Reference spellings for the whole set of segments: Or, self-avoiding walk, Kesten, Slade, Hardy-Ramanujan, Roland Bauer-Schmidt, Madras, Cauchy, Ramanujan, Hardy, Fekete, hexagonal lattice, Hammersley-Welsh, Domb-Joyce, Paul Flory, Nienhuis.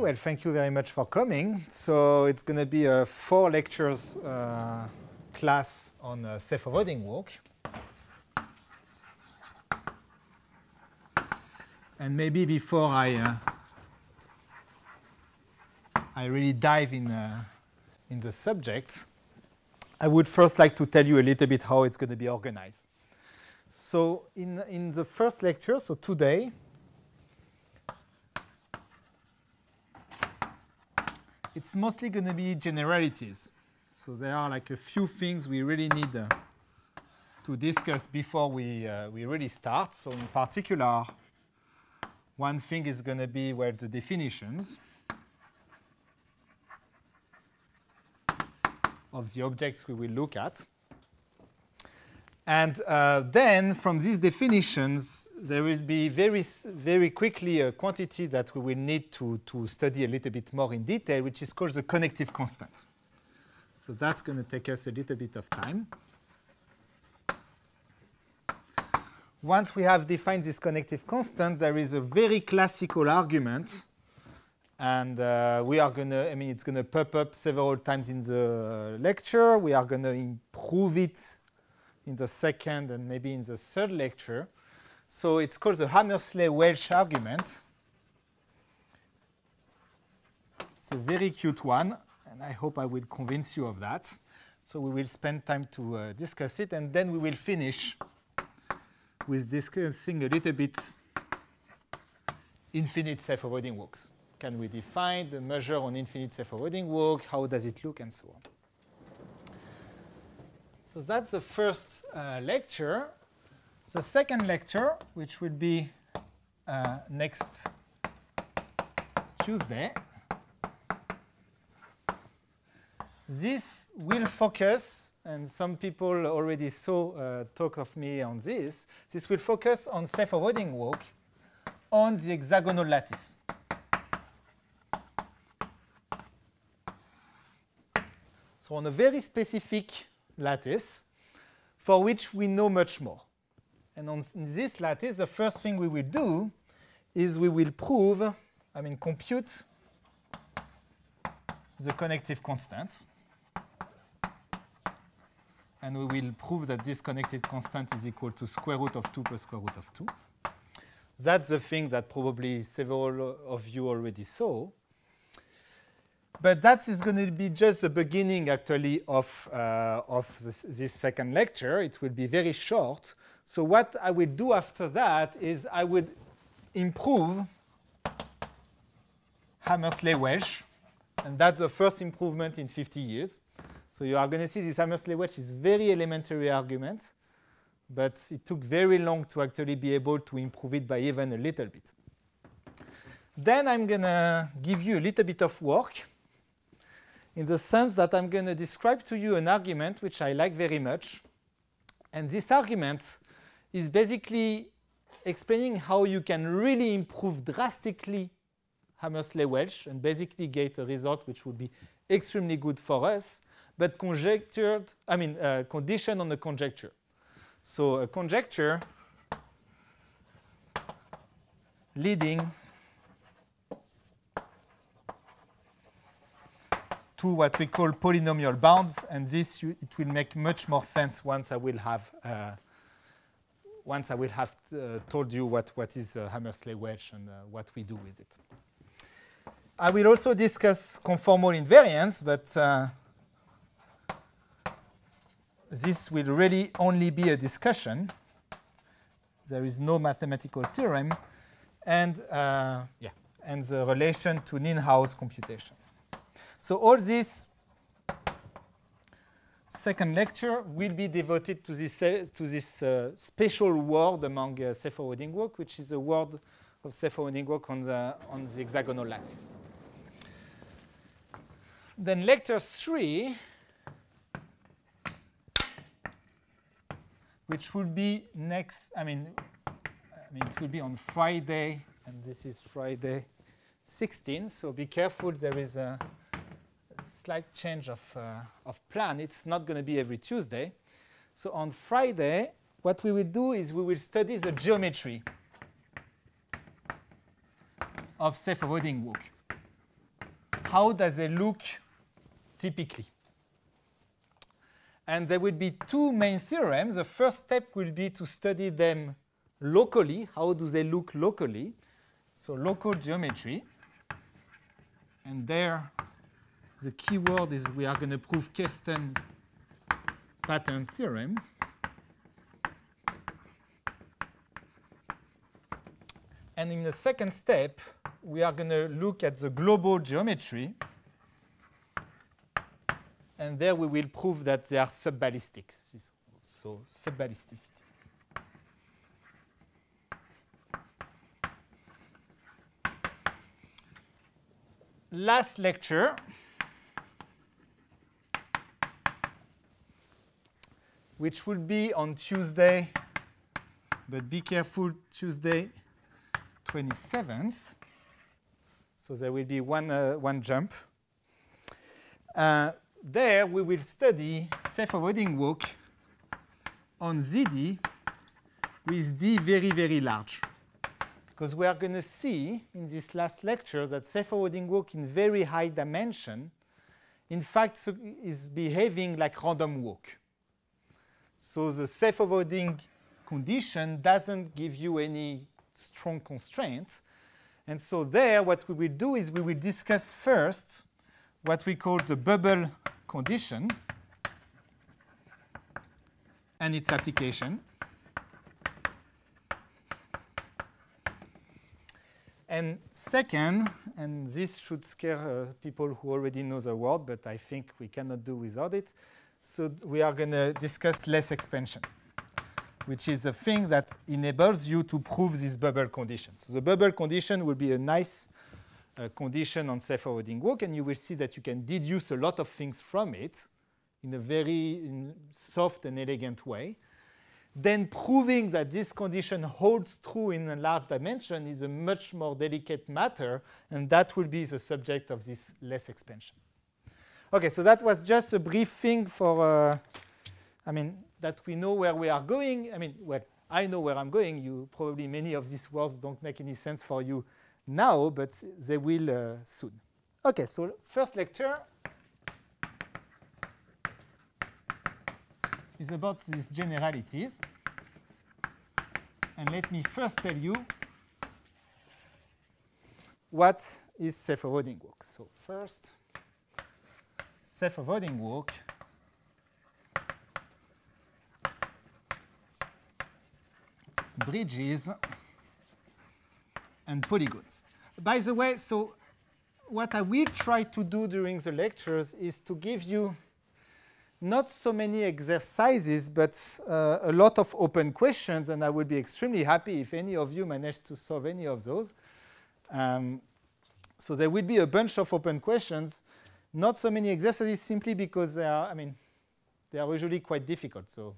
well, thank you very much for coming. So it's going to be a 4 lectures class on self-avoiding walk. And maybe before I really dive in the subject, I would first like to tell you a little bit how it's going to be organized. So in the first lecture, so today, it's mostly going to be generalities. So there are like a few things we really need to discuss before we really start. So in particular, one thing is going to be where the definitions of the objects we will look at. And then from these definitions, there will be very quickly a quantity that we will need to study a little bit more in detail, which is called the connective constant. So that's going to take us a little bit of time. Once we have defined this connective constant, there is a very classical argument. And we are going to, I mean, it's going to pop up several times in the lecture. We are going to improve it in the second and maybe in the third lecture. So it's called the Hammersley-Welsh argument. It's a very cute one, and I hope I will convince you of that. So we will spend time to discuss it, and then we will finish with discussing a little bit infinite self-avoiding walks. Can we define the measure on infinite self-avoiding walk? How does it look? And so on. So that's the first lecture. The second lecture, which will be next Tuesday, this will focus, and some people already saw talk of me on this, this will focus on self-avoiding walk on the hexagonal lattice. So on a very specific lattice for which we know much more. And on this lattice, the first thing we will do is we will prove, I mean compute the connective constant. And we will prove that this connective constant is equal to square root of 2 plus square root of 2. That's the thing that probably several of you already saw. But that is going to be just the beginning, actually, of this second lecture. It will be very short. So what I will do after that is I would improve Hammersley-Welsh. And that's the first improvement in 50 years. So you are going to see this Hammersley-Welsh is very elementary argument. But it took very long to actually be able to improve it by even a little bit. Then I'm going to give you a little bit of work, in the sense that I'm going to describe to you an argument which I like very much. And this argument is basically explaining how you can really improve drastically Hammersley-Welsh and basically get a result which would be extremely good for us, but conditioned on the conjecture. So a conjecture leading to what we call polynomial bounds, and this it will make much more sense once I will have told you what is Hammersley-Welsh and what we do with it. I will also discuss conformal invariance, but this will really only be a discussion. There is no mathematical theorem, and the relation to Nienhuis computation. So all this second lecture will be devoted to this special word among self-avoiding walk, which is a word of self-avoiding walk on the hexagonal lattice. Then lecture 3, which will be next. I mean it will be on Friday, and this is Friday 16th. So be careful. There is a slight change of plan. It's not going to be every Tuesday. So on Friday, what we will do is we will study the geometry of self-avoiding walk. how does they look typically? And there will be two main theorems. The first step will be to study them locally. How do they look locally? So local geometry. And there, the key word is we are going to prove Kesten's pattern theorem. And in the second step, we are going to look at the global geometry. And there we will prove that they are subballistic. So subballisticity. Last lecture, which will be on Tuesday, but be careful, Tuesday 27th. So there will be one jump. There we will study self-avoiding walk on ZD with D very, very large. Because we are going to see in this last lecture that self-avoiding walk in very high dimension, in fact, is behaving like random walk. So the self-avoiding condition doesn't give you any strong constraints. And so there, what we will do is we will discuss first what we call the bubble condition and its application. And second, and this should scare people who already know the word, but I think we cannot do without it, so we are going to discuss less expansion, which is a thing that enables you to prove this bubble condition. So the bubble condition will be a nice condition on self-avoiding walk, and you will see that you can deduce a lot of things from it in a very soft and elegant way. Then proving that this condition holds true in a large dimension is a much more delicate matter, and that will be the subject of this less expansion. Okay, so that was just a brief thing for, I mean, that we know where we are going. I mean, well, I know where I'm going. You probably, many of these words don't make any sense for you now, but they will soon. Okay, so first lecture is about these generalities. And let me first tell you what is self-avoiding walk. So first, self-avoiding walk bridges and polygons. By the way, so what I will try to do during the lectures is to give you not so many exercises, but a lot of open questions, and I will be extremely happy if any of you manage to solve any of those. So there will be a bunch of open questions, not so many exercises, simply because they are, I mean, they are usually quite difficult. So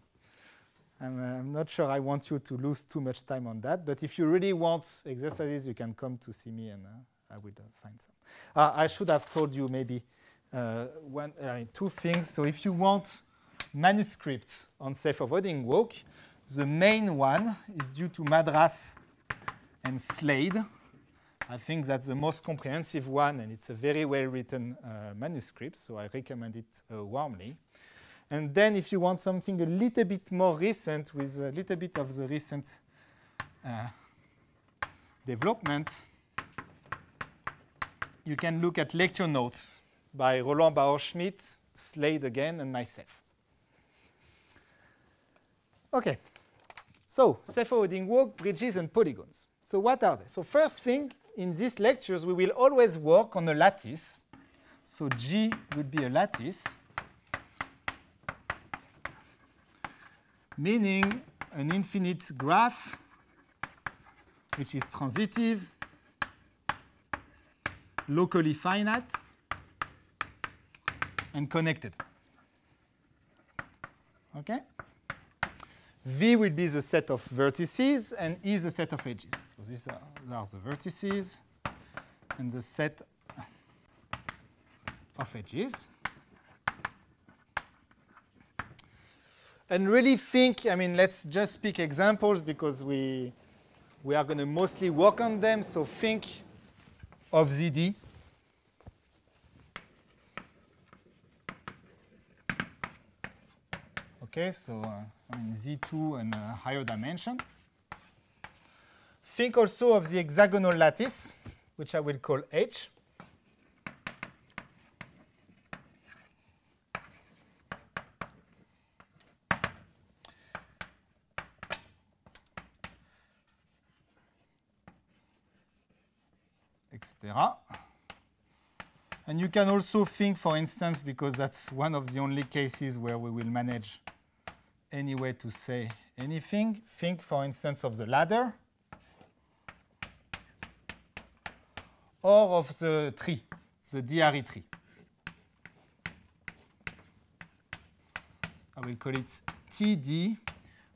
I'm not sure I want you to lose too much time on that, but if you really want exercises, you can come to see me and I will find some. I should have told you maybe two things. So if you want manuscripts on self-avoiding walk, the main one is due to Madras and Slade. I think that's the most comprehensive one, and it's a very well-written manuscript, so I recommend it warmly. And then if you want something a little bit more recent, with a little bit of the recent development, you can look at lecture notes by Roland Bauer-Schmidt, Slade again, and myself. Okay, so self-avoiding walk, bridges, and polygons. So what are they? So first thing, in these lectures, we will always work on a lattice. So G would be a lattice, meaning an infinite graph, which is transitive, locally finite, and connected. Okay? V will be the set of vertices, and E the set of edges. So these are the vertices and the set of edges. And really think, I mean, let's just pick examples because we are going to mostly work on them. So think of ZD Okay, so Z2 and a higher dimension. Think also of the hexagonal lattice, which I will call H. And you can also think, for instance, because that's one of the only cases where we will manage anyway to say anything, think, for instance, of the ladder or of the tree, the DRE tree. I will call it TD,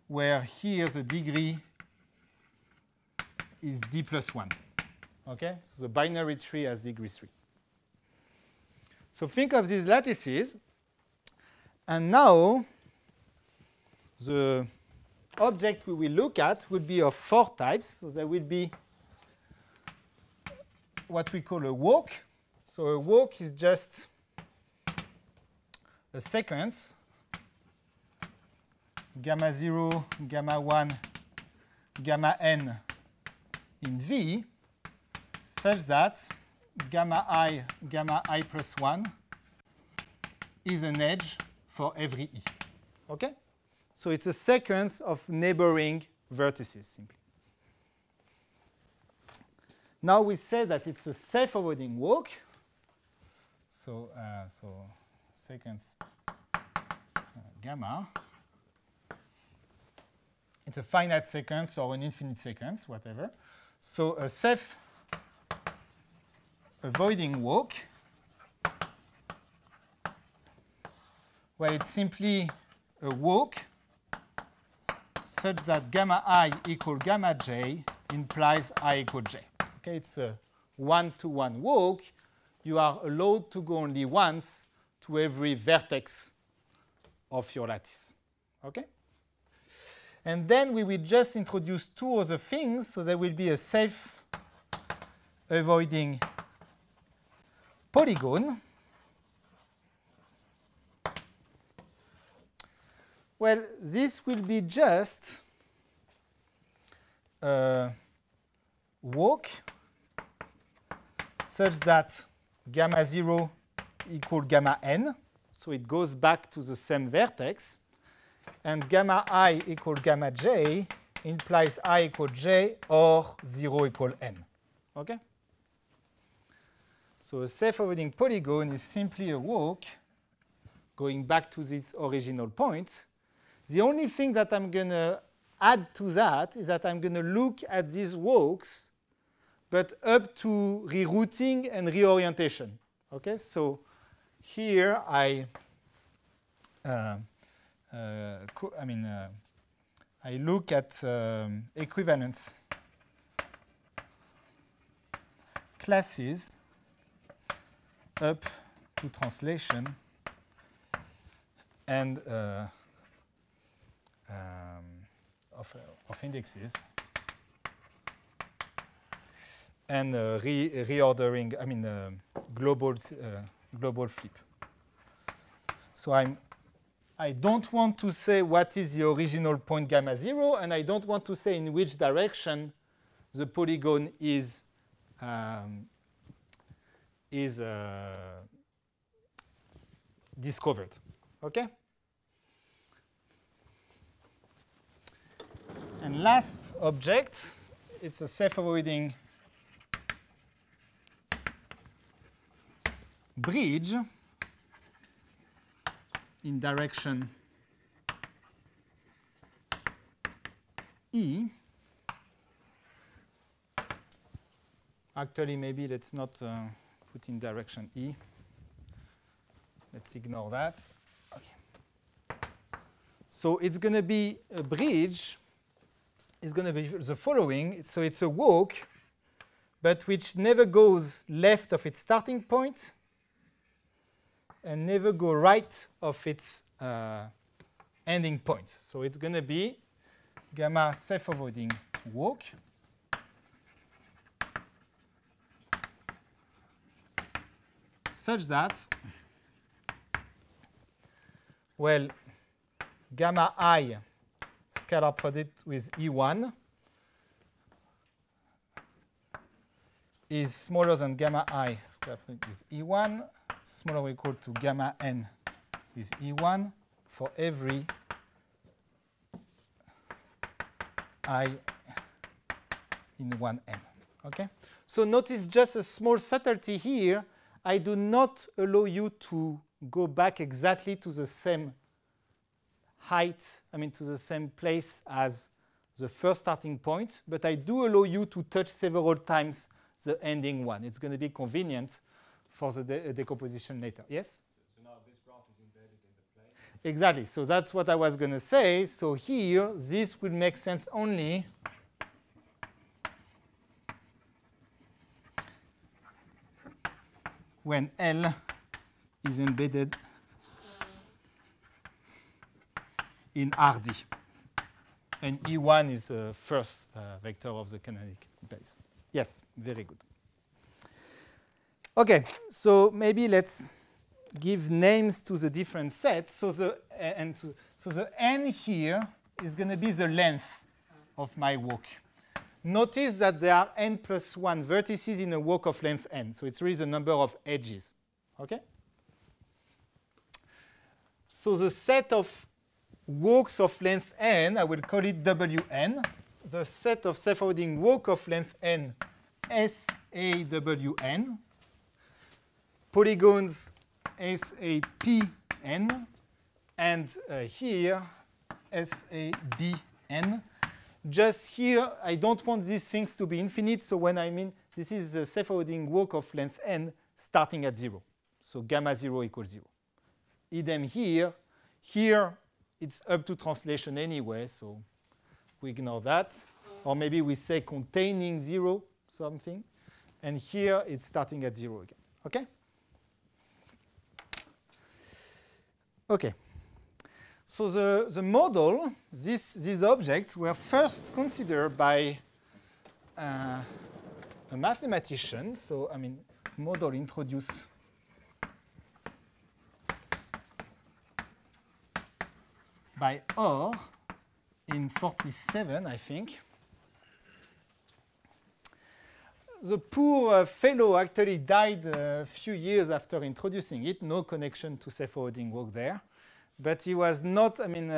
where here the degree is D plus 1. Okay, so the binary tree has degree 3. So think of these lattices, and now the object we will look at will be of 4 types. So there will be what we call a walk. So a walk is just a sequence, gamma 0, gamma 1, gamma n in V, such that gamma I plus 1 is an edge for every E. Okay? So it's a sequence of neighboring vertices, simply. Now we say that it's a self-avoiding walk. So, sequence gamma. It's a finite sequence or an infinite sequence, whatever. So a self-avoiding walk, where it's simply a walk such that gamma I equal gamma j implies I equal j. Okay, it's a one-to-one walk. You are allowed to go only once to every vertex of your lattice. Okay? And then we will just introduce 2 other things, so there will be a self-avoiding polygon. Well, this will be just a walk such that gamma 0 equals gamma n, so it goes back to the same vertex, and gamma I equals gamma j implies I equals j or 0 equals n. Okay? So a self-avoiding polygon is simply a walk going back to this original point. The only thing that I'm going to add to that is that I'm going to look at these walks, but up to rerouting and reorientation. Okay, so here I look at equivalence classes up to translation and of indexes and reordering. I mean global flip. So I don't want to say what is the original point gamma 0, and I don't want to say in which direction the polygon is discovered. Okay? And last object, it's a self-avoiding bridge in direction E. Actually, maybe let's not put in direction E. Let's ignore that. Okay. So it's going to be a bridge. It's going to be the following. So it's a walk, but which never goes left of its starting point and never go right of its ending point. So it's going to be gamma self-avoiding walk such that, well, gamma I scalar product with E1 is smaller than gamma I scalar product with E1, smaller or equal to gamma N with E1 for every I in 1N. Okay? So notice just a small subtlety here. I do not allow you to go back exactly to the same height, I mean to the same place as the first starting point, but I do allow you to touch several times the ending one. It's going to be convenient for the decomposition later. Yes? So now this graph is embedded in the plane? Exactly. So that's what I was going to say. So here, this will make sense only when L is embedded in Hardy. And E1 is the first vector of the canonic base. Yes, very good. OK, so maybe let's give names to the different sets. So the N here is going to be the length of my walk. Notice that there are N plus 1 vertices in a walk of length N. So it's really the number of edges. OK? So the set of walks of length N, I will call it Wn. The set of self-avoiding walk of length N, SAWN. Polygons SAPN. And here, SABN. Just here, I don't want these things to be infinite. So when I mean this is the self-avoiding walk of length N starting at 0. So gamma 0 equals 0. Idem here. Here, it's up to translation anyway, so we ignore that. Or maybe we say containing 0 something. And here, it's starting at 0 again. OK? OK. So the model, these objects, were first considered by a mathematician. So I mean, model introduced by Or in 47, I think. The poor fellow actually died a few years after introducing it. No connection to self-avoiding walk there. But he was not, I mean,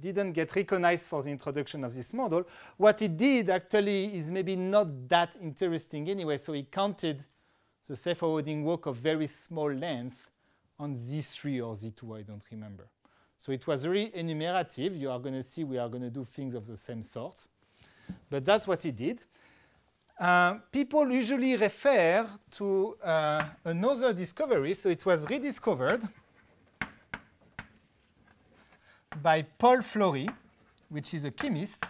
didn't get recognized for the introduction of this model. What he did actually is maybe not that interesting anyway. So he counted the self-avoiding walk of very small length on Z3 or Z2, I don't remember. So it was really enumerative. You are going to see we are going to do things of the same sort. But that's what he did. People usually refer to another discovery. So it was rediscovered by Paul Flory, which is a chemist,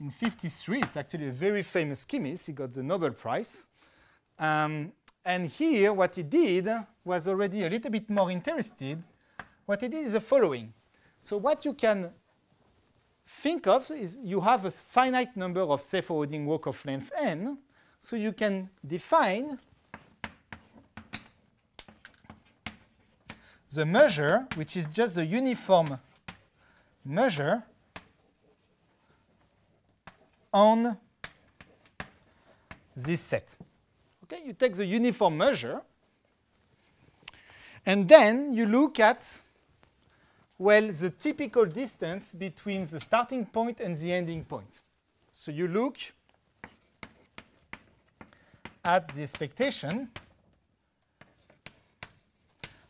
in 1953. It's actually a very famous chemist. He got the Nobel Prize. And here, what he did was already a little bit more interested. What he did is the following. So what you can think of is you have a finite number of self-avoiding walk of length N. So you can define the measure, which is just the uniform measure on this set. Okay, you take the uniform measure, and then you look at, well, the typical distance between the starting point and the ending point. So you look at the expectation.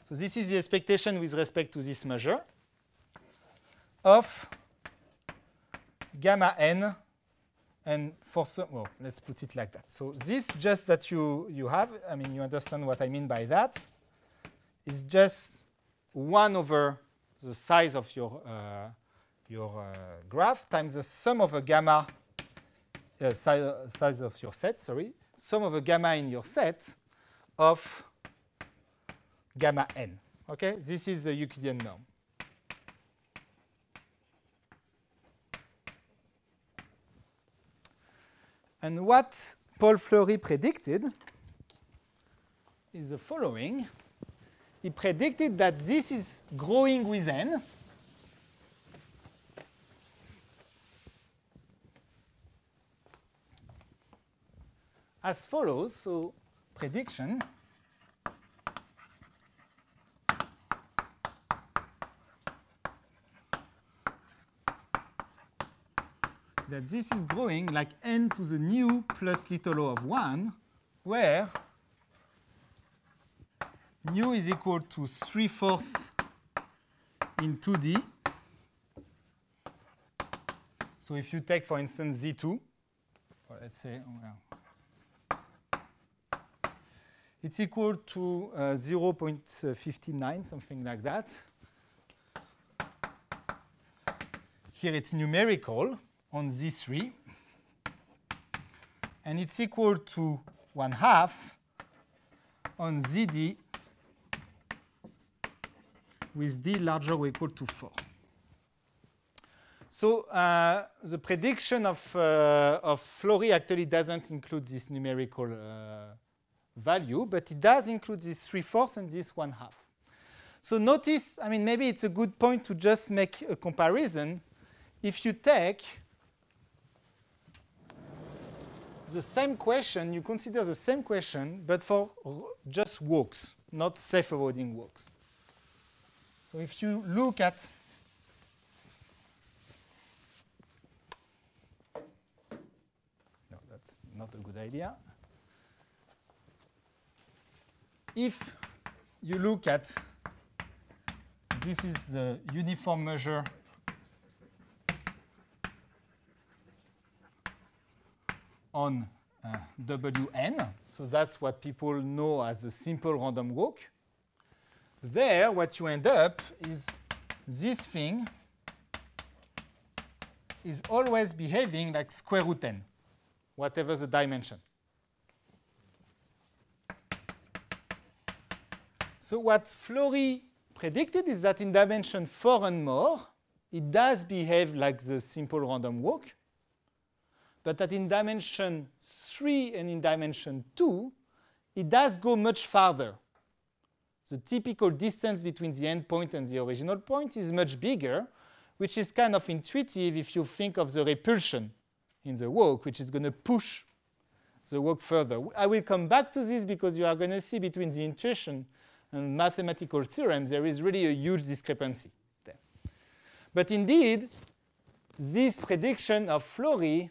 So this is the expectation with respect to this measure of gamma N. And for some, well, let's put it like that. So this, just that you have, I mean, you understand what I mean by that, is just 1 over the size of your graph times the sum of a gamma, size of your set, sorry, sum of a gamma in your set of gamma N. Okay, this is the Euclidean norm. And what Paul Flory predicted is the following. he predicted that this is growing with n. As follows, so prediction. That this is growing like n to the new plus little o of 1, where nu is equal to 3/4 in 2D. So if you take, for instance, Z2, or let's say, it's equal to 0.59, something like that. Here it's numerical on Z3. And it's equal to 1/2 on ZD with D larger or equal to 4. So the prediction of Flory actually doesn't include this numerical value, but it does include this 3/4 and this 1/2. So notice, I mean, maybe it's a good point to just make a comparison. If you take the same question, you consider the same question, but for just walks, not self-avoiding walks. So if you look at no, that's not a good idea. If you look at this is the uniform measure on Wn, so that's what people know as a simple random walk. There, what you end up is this thing is always behaving like square root n, whatever the dimension. So what Flory predicted is that in dimension 4 and more, it does behave like the simple random walk, but that in dimension 3 and in dimension 2, it does go much farther. The typical distance between the endpoint and the original point is much bigger, which is kind of intuitive if you think of the repulsion in the walk, which is going to push the walk further. I will come back to this because you are going to see between the intuition and mathematical theorems, there is really a huge discrepancy there. But indeed, this prediction of Flory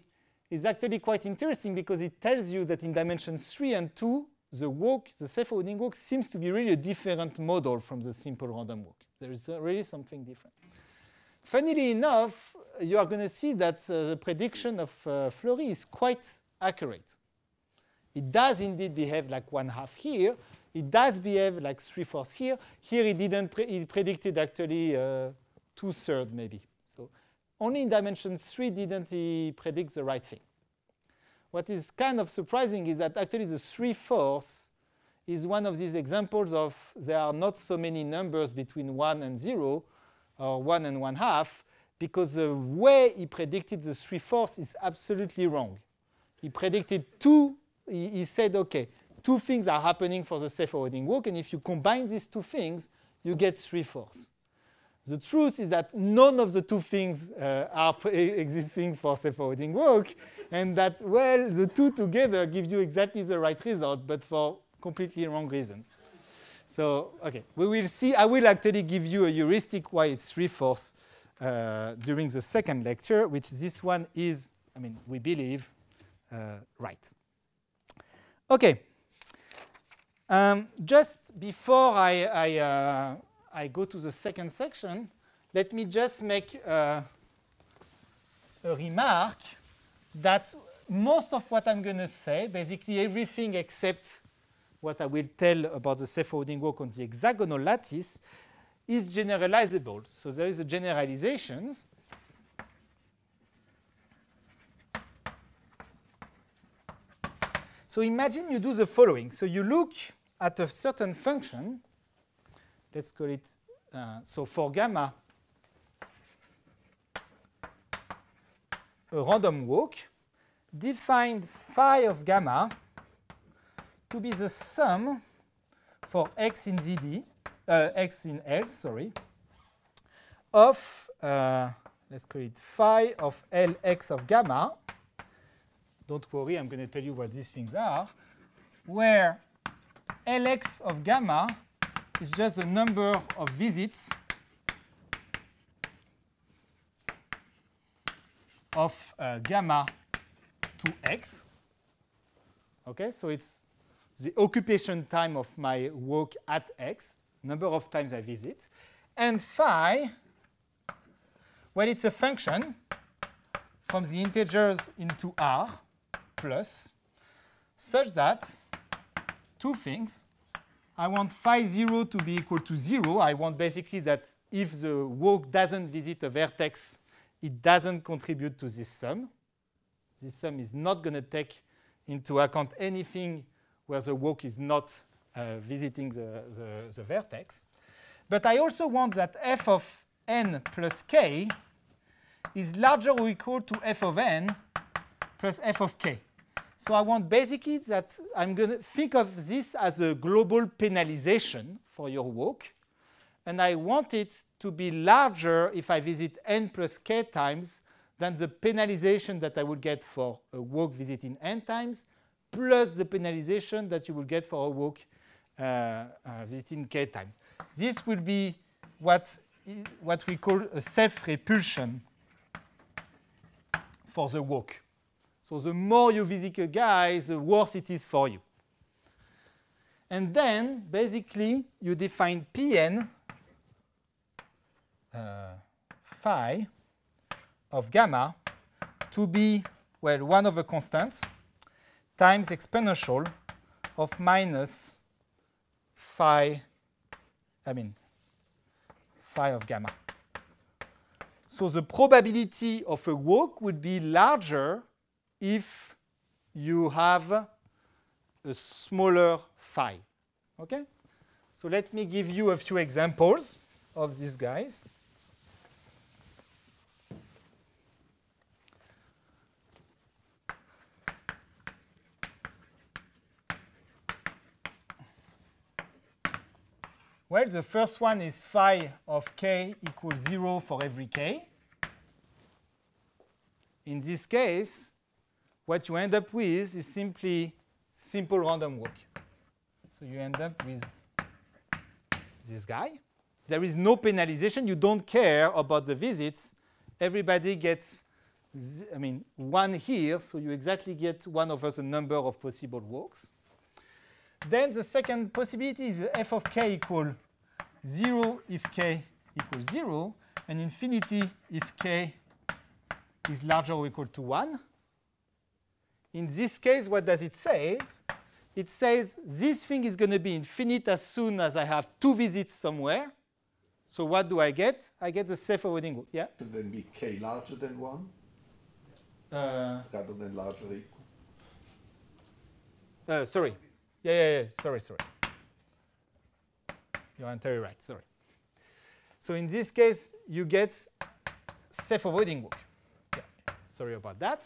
is actually quite interesting because it tells you that in dimensions 3 and 2, the walk, the self-avoiding walk, seems to be really a different model from the simple random walk. There is really something different. Funnily enough, you are going to see that the prediction of Flory is quite accurate. It does indeed behave like 1/2 here. It does behave like 3/4 here. Here it didn't. It predicted actually 2/3 maybe. So only in dimension 3 didn't he predict the right thing. What is kind of surprising is that actually the 3/4 is one of these examples of there are not so many numbers between 1 and 0 or 1 and 1/2 because the way he predicted the 3/4 is absolutely wrong. He predicted two. He said, okay, two things are happening for the self-avoiding walk, and if you combine these two things, you get 3/4. The truth is that none of the two things are existing for self-avoiding walk, and that, well, the two together give you exactly the right result, but for completely wrong reasons. So, okay, we will see. I will actually give you a heuristic why it's 3/4 during the second lecture, which this one is, I mean, we believe, right. Okay. Just before I go to the second section, let me just make a remark that most of what I'm going to say, basically everything except what I will tell about the self-avoiding walk on the hexagonal lattice, is generalizable. So there is a generalizations. So imagine you do the following. So you look at a certain function, let's call it, so for gamma, a random walk, define phi of gamma to be the sum for x in ZD x in L, sorry, of, let's call it phi of Lx of gamma. Don't worry, I'm going to tell you what these things are, where Lx of gamma is just the number of visits of gamma to x. Okay, so it's the occupation time of my walk at x, number of times I visit. And phi, well, it's a function from the integers into R plus, such that two things. I want phi 0 to be equal to 0. I want basically that if the walk doesn't visit a vertex, it doesn't contribute to this sum. This sum is not going to take into account anything where the walk is not visiting the vertex. But I also want that f of n plus k is larger or equal to f of n plus f of k. So I want basically that I'm going to think of this as a global penalization for your walk. And I want it to be larger if I visit n plus k times than the penalization that I would get for a walk visiting n times, plus the penalization that you will get for a walk visiting k times. This will be what we call a self-repulsion for the walk. So the more you visit a guy, the worse it is for you. And then, basically, you define Pn phi of gamma to be, well, 1 over constant times exponential of minus phi of gamma. So the probability of a walk would be larger if you have a smaller phi. Okay? So let me give you a few examples of these guys. Well, the first one is phi of k equals 0 for every k. In this case, what you end up with is simply simple random walk. So you end up with this guy. There is no penalization. You don't care about the visits. Everybody gets, one here. So you exactly get 1 over the number of possible walks. Then the second possibility is f of k equal 0 if k equals 0, and infinity if k is larger or equal to 1. In this case, what does it say? It says this thing is going to be infinite as soon as I have two visits somewhere. So what do I get? I get the self-avoiding walk. Yeah? Could then be k larger than 1? Rather than larger or equal? Sorry. Yeah, sorry. You're entirely right, sorry. So in this case, you get self-avoiding walk. Yeah, sorry about that.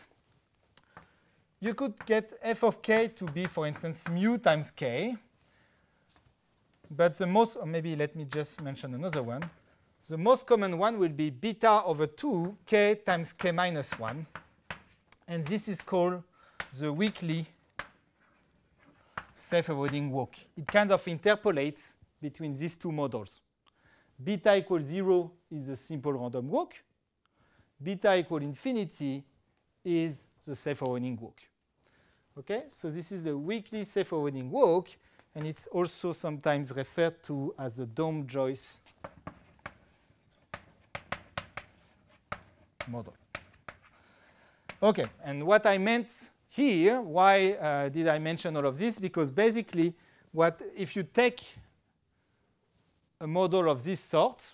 You could get f of k to be, for instance, mu times k. But the most, or maybe let me just mention another one. The most common one will be beta over 2 k times k minus 1. And this is called the weakly self-avoiding walk. It kind of interpolates between these two models. Beta equals 0 is a simple random walk. Beta equals infinity is the self-avoiding walk. Okay, so this is the weakly self-avoiding walk, and it's also sometimes referred to as the Domb-Joyce model. Okay, and what I meant here, why did I mention all of this? Because basically, if you take a model of this sort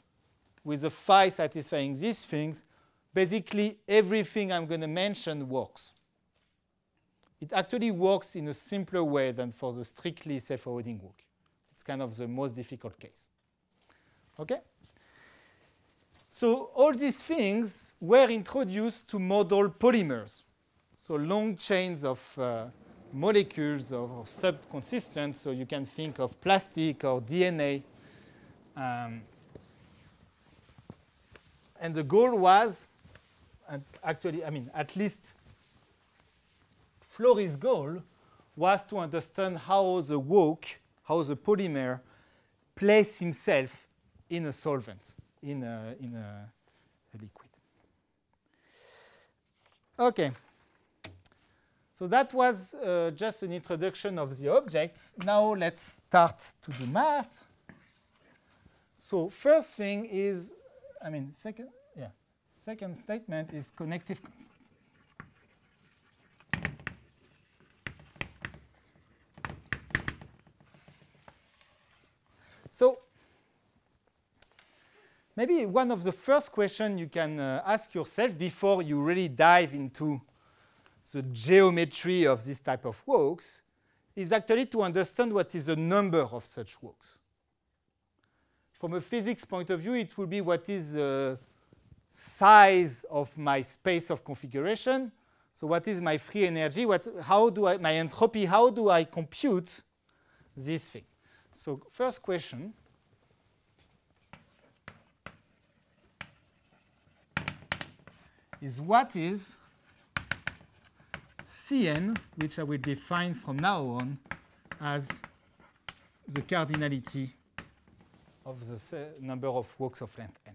with a phi satisfying these things, basically everything I'm going to mention works. It actually works in a simpler way than for the strictly self-avoiding walk. It's kind of the most difficult case. Okay? So all these things were introduced to model polymers. So long chains of molecules or sub-constituents, so you can think of plastic or DNA And the goal was, and actually, I mean, at least Flory's goal was to understand how the walk, how the polymer places himself in a solvent, in a liquid. Okay. So that was just an introduction of the objects. Now let's start to do math. So first thing is, I mean, second statement is connective constant. So maybe one of the first questions you can ask yourself before you really dive into the geometry of this type of walks is actually to understand what is the number of such walks. From a physics point of view, it will be what is the size of my space of configuration. So what is my free energy? My entropy, how do I compute this thing? So first question. Is what is Cn, which I will define from now on as the cardinality of the number of walks of length n.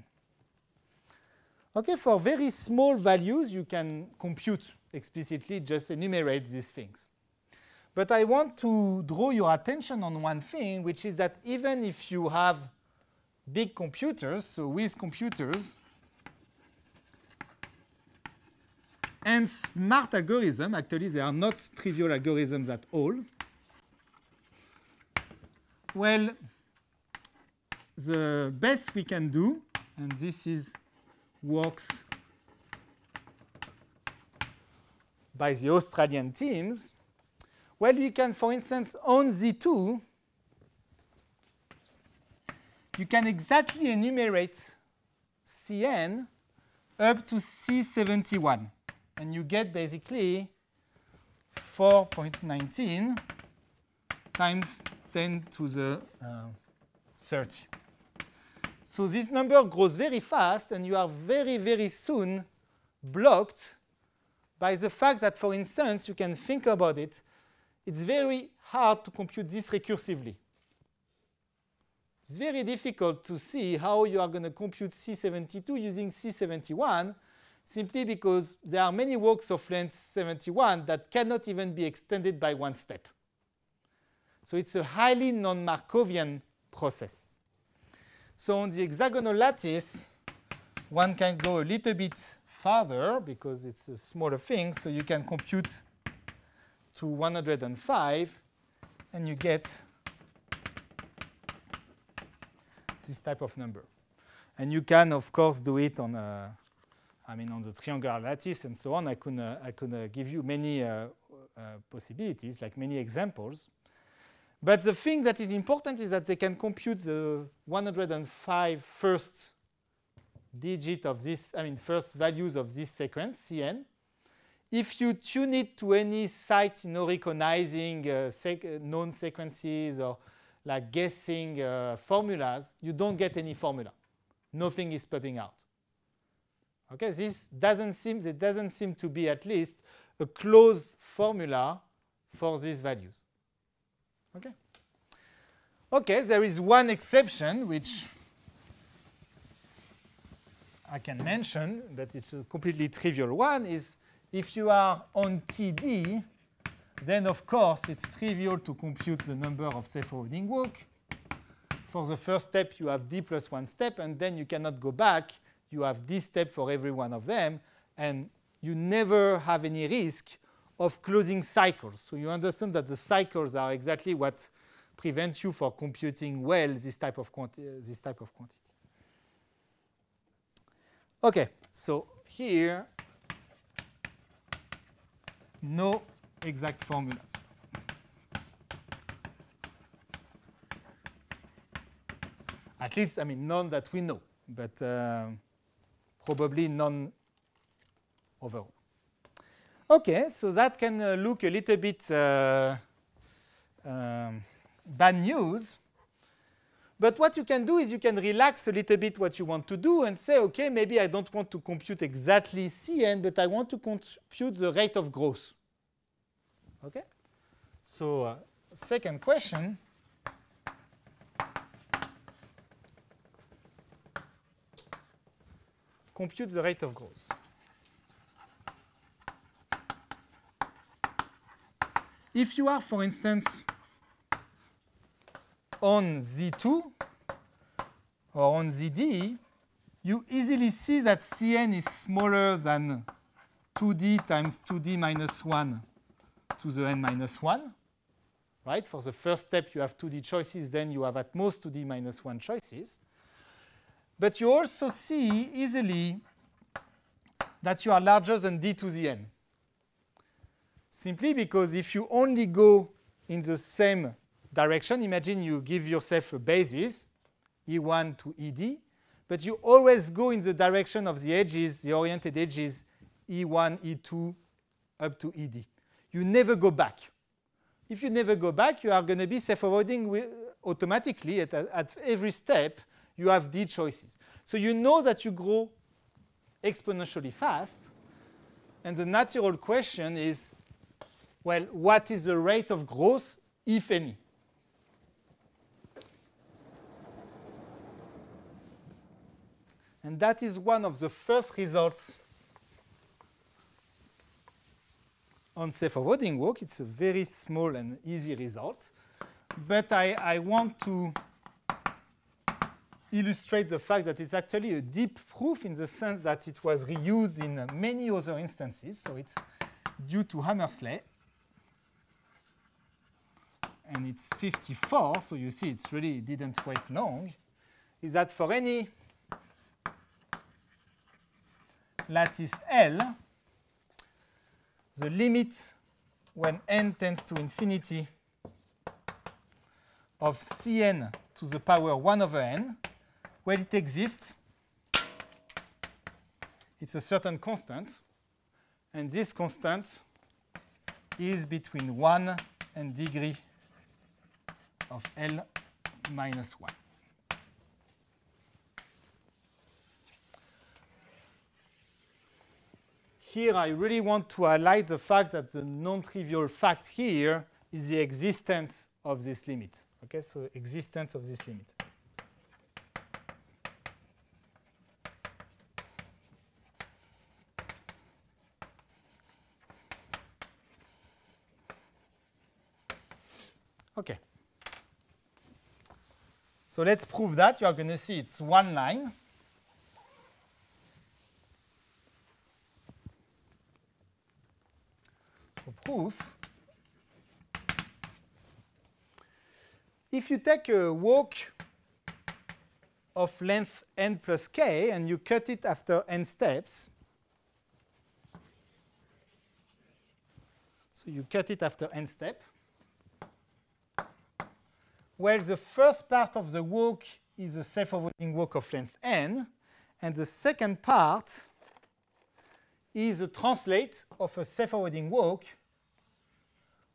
Okay, for very small values, you can compute explicitly, just enumerate these things. But I want to draw your attention on one thing, which is that even if you have big computers, so with computers and smart algorithms, actually they are not trivial algorithms at all, well, the best we can do, and this is works by the Australian teams, well, you can, for instance, on Z2, you can exactly enumerate Cn up to C71. And you get basically 4.19 times 10 to the 30. So this number grows very fast, and you are very, very soon blocked by the fact that, for instance, you can think about it, it's very hard to compute this recursively. It's very difficult to see how you are going to compute C72 using C71, simply because there are many walks of length 71 that cannot even be extended by one step. So it's a highly non-Markovian process. So on the hexagonal lattice, one can go a little bit farther because it's a smaller thing, so you can compute to 105, and you get this type of number. And you can, of course, do it on a, I mean, on the triangular lattice and so on. I could give you many possibilities, like many examples. But the thing that is important is that they can compute the 105 first digit of this, I mean, first values of this sequence, Cn. If you tune it to any site, you know, recognizing known sequences or like guessing formulas, you don't get any formula. Nothing is popping out. Okay, it doesn't seem to be at least a closed formula for these values. Okay. Okay, there is one exception which I can mention, but it's a completely trivial one, is if you are on TD, then of course it's trivial to compute the number of self-avoiding walk. For the first step, you have D plus one step, and then you cannot go back. You have D step for every one of them, and you never have any risk of closing cycles. So you understand that the cycles are exactly what prevents you from computing well this type of quantity. Okay, so here, no exact formulas. At least, I mean, none that we know, but probably none overall. Okay, so that can look a little bit bad news. But what you can do is you can relax a little bit what you want to do and say, okay, maybe I don't want to compute exactly Cn, but I want to compute the rate of growth. Okay? So second question. Compute the rate of growth. If you are, for instance, on Z2 or on ZD, you easily see that Cn is smaller than 2D times 2D minus 1 to the n minus 1. Right? For the first step, you have 2D choices. Then you have at most 2D minus 1 choices. But you also see easily that you are larger than D to the n. Simply because if you only go in the same direction, imagine you give yourself a basis, E1 to ED, but you always go in the direction of the edges, the oriented edges, E1, E2, up to ED. You never go back. If you never go back, you are going to be self-avoiding automatically at every step. You have D choices. So you know that you grow exponentially fast. And the natural question is, well, what is the rate of growth, if any? And that is one of the first results on self-avoiding walk. It's a very small and easy result. But I want to illustrate the fact that it's actually a deep proof in the sense that it was reused in many other instances. So it's due to Hammersley. And it's 54. So you see it's really didn't wait long. Is that for any lattice L, the limit when n tends to infinity of Cn to the power 1 over n, well, it exists. It's a certain constant. And this constant is between 1 and degree of L minus 1. Here, I really want to highlight the fact that the non-trivial fact here is the existence of this limit. Okay, so existence of this limit. Okay. So let's prove that. You are going to see it's one line. So proof. If you take a walk of length n plus k and you cut it after n steps, so you cut it after n step. Well, the first part of the walk is a self-avoiding walk of length n, and the second part is a translate of a self-avoiding walk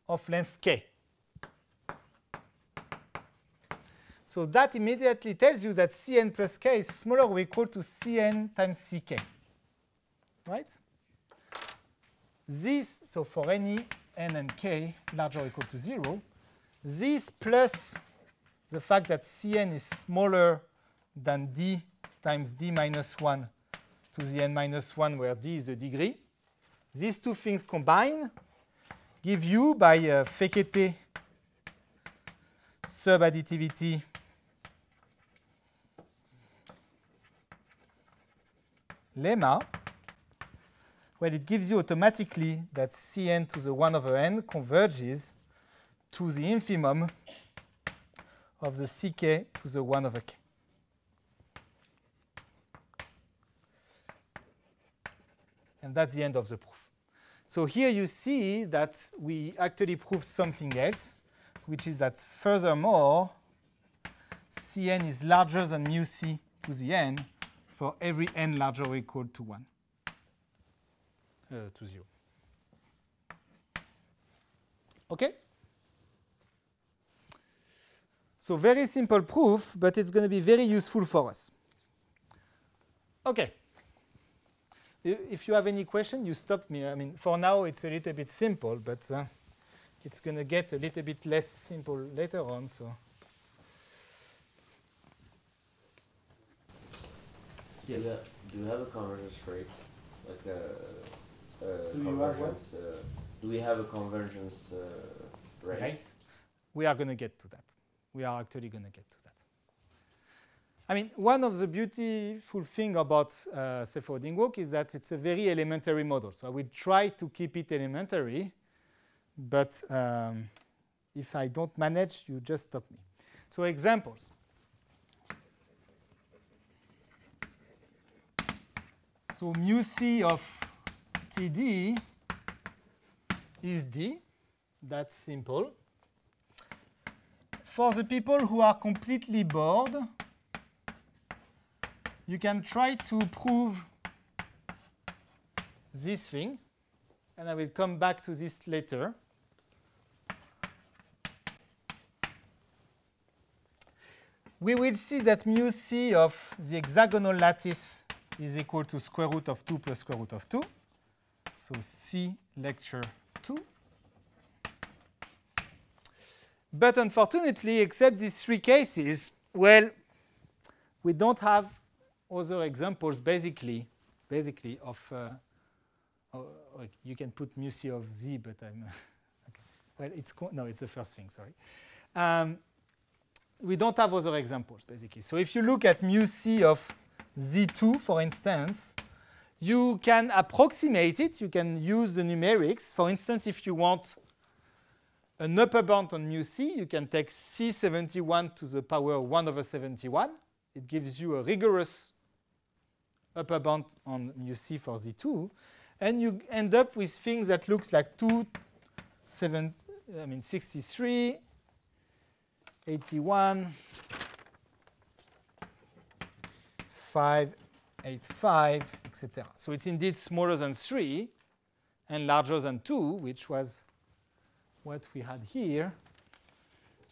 of length k. So that immediately tells you that Cn plus k is smaller or equal to Cn times Ck. Right? This, so for any n and k larger or equal to 0, this plus the fact that Cn is smaller than d times d minus 1 to the n minus 1, where d is the degree. These two things combined give you, by Fekete subadditivity, lemma. Well, it gives you automatically that Cn to the 1 over n converges to the infimum of the Ck to the 1 over k. And that's the end of the proof. So here you see that we actually prove something else, which is that furthermore, Cn is larger than mu c to the n for every n larger or equal to 0. OK? So very simple proof, but it's going to be very useful for us. Okay. If you have any question, you stop me. I mean, for now it's a little bit simple, but it's going to get a little bit less simple later on. So. Yes. Do you have a convergence rate? Like a convergence? Do we have a convergence rate? Right. We are going to get to that. We are actually going to get to that. I mean, one of the beautiful things about self-avoiding walk is that it's a very elementary model. So I will try to keep it elementary, but if I don't manage, you just stop me. So examples. So mu c of Td is D. That's simple. For the people who are completely bored, you can try to prove this thing, and I will come back to this later. We will see that mu c of the hexagonal lattice is equal to square root of 2 plus square root of 2. So see lecture 2. But unfortunately, except these three cases, well, we don't have other examples basically of, you can put mu c of z, but I'm, okay. Well, it's the first thing, sorry. We don't have other examples basically. So if you look at mu c of z2, for instance, you can approximate it, you can use the numerics. For instance, if you want an upper bound on mu c, you can take c71 to the power 1 over 71. It gives you a rigorous upper bound on mu c for z2. And you end up with things that looks like 63, 81, 585, etc. So it's indeed smaller than 3 and larger than 2, which was what we had here,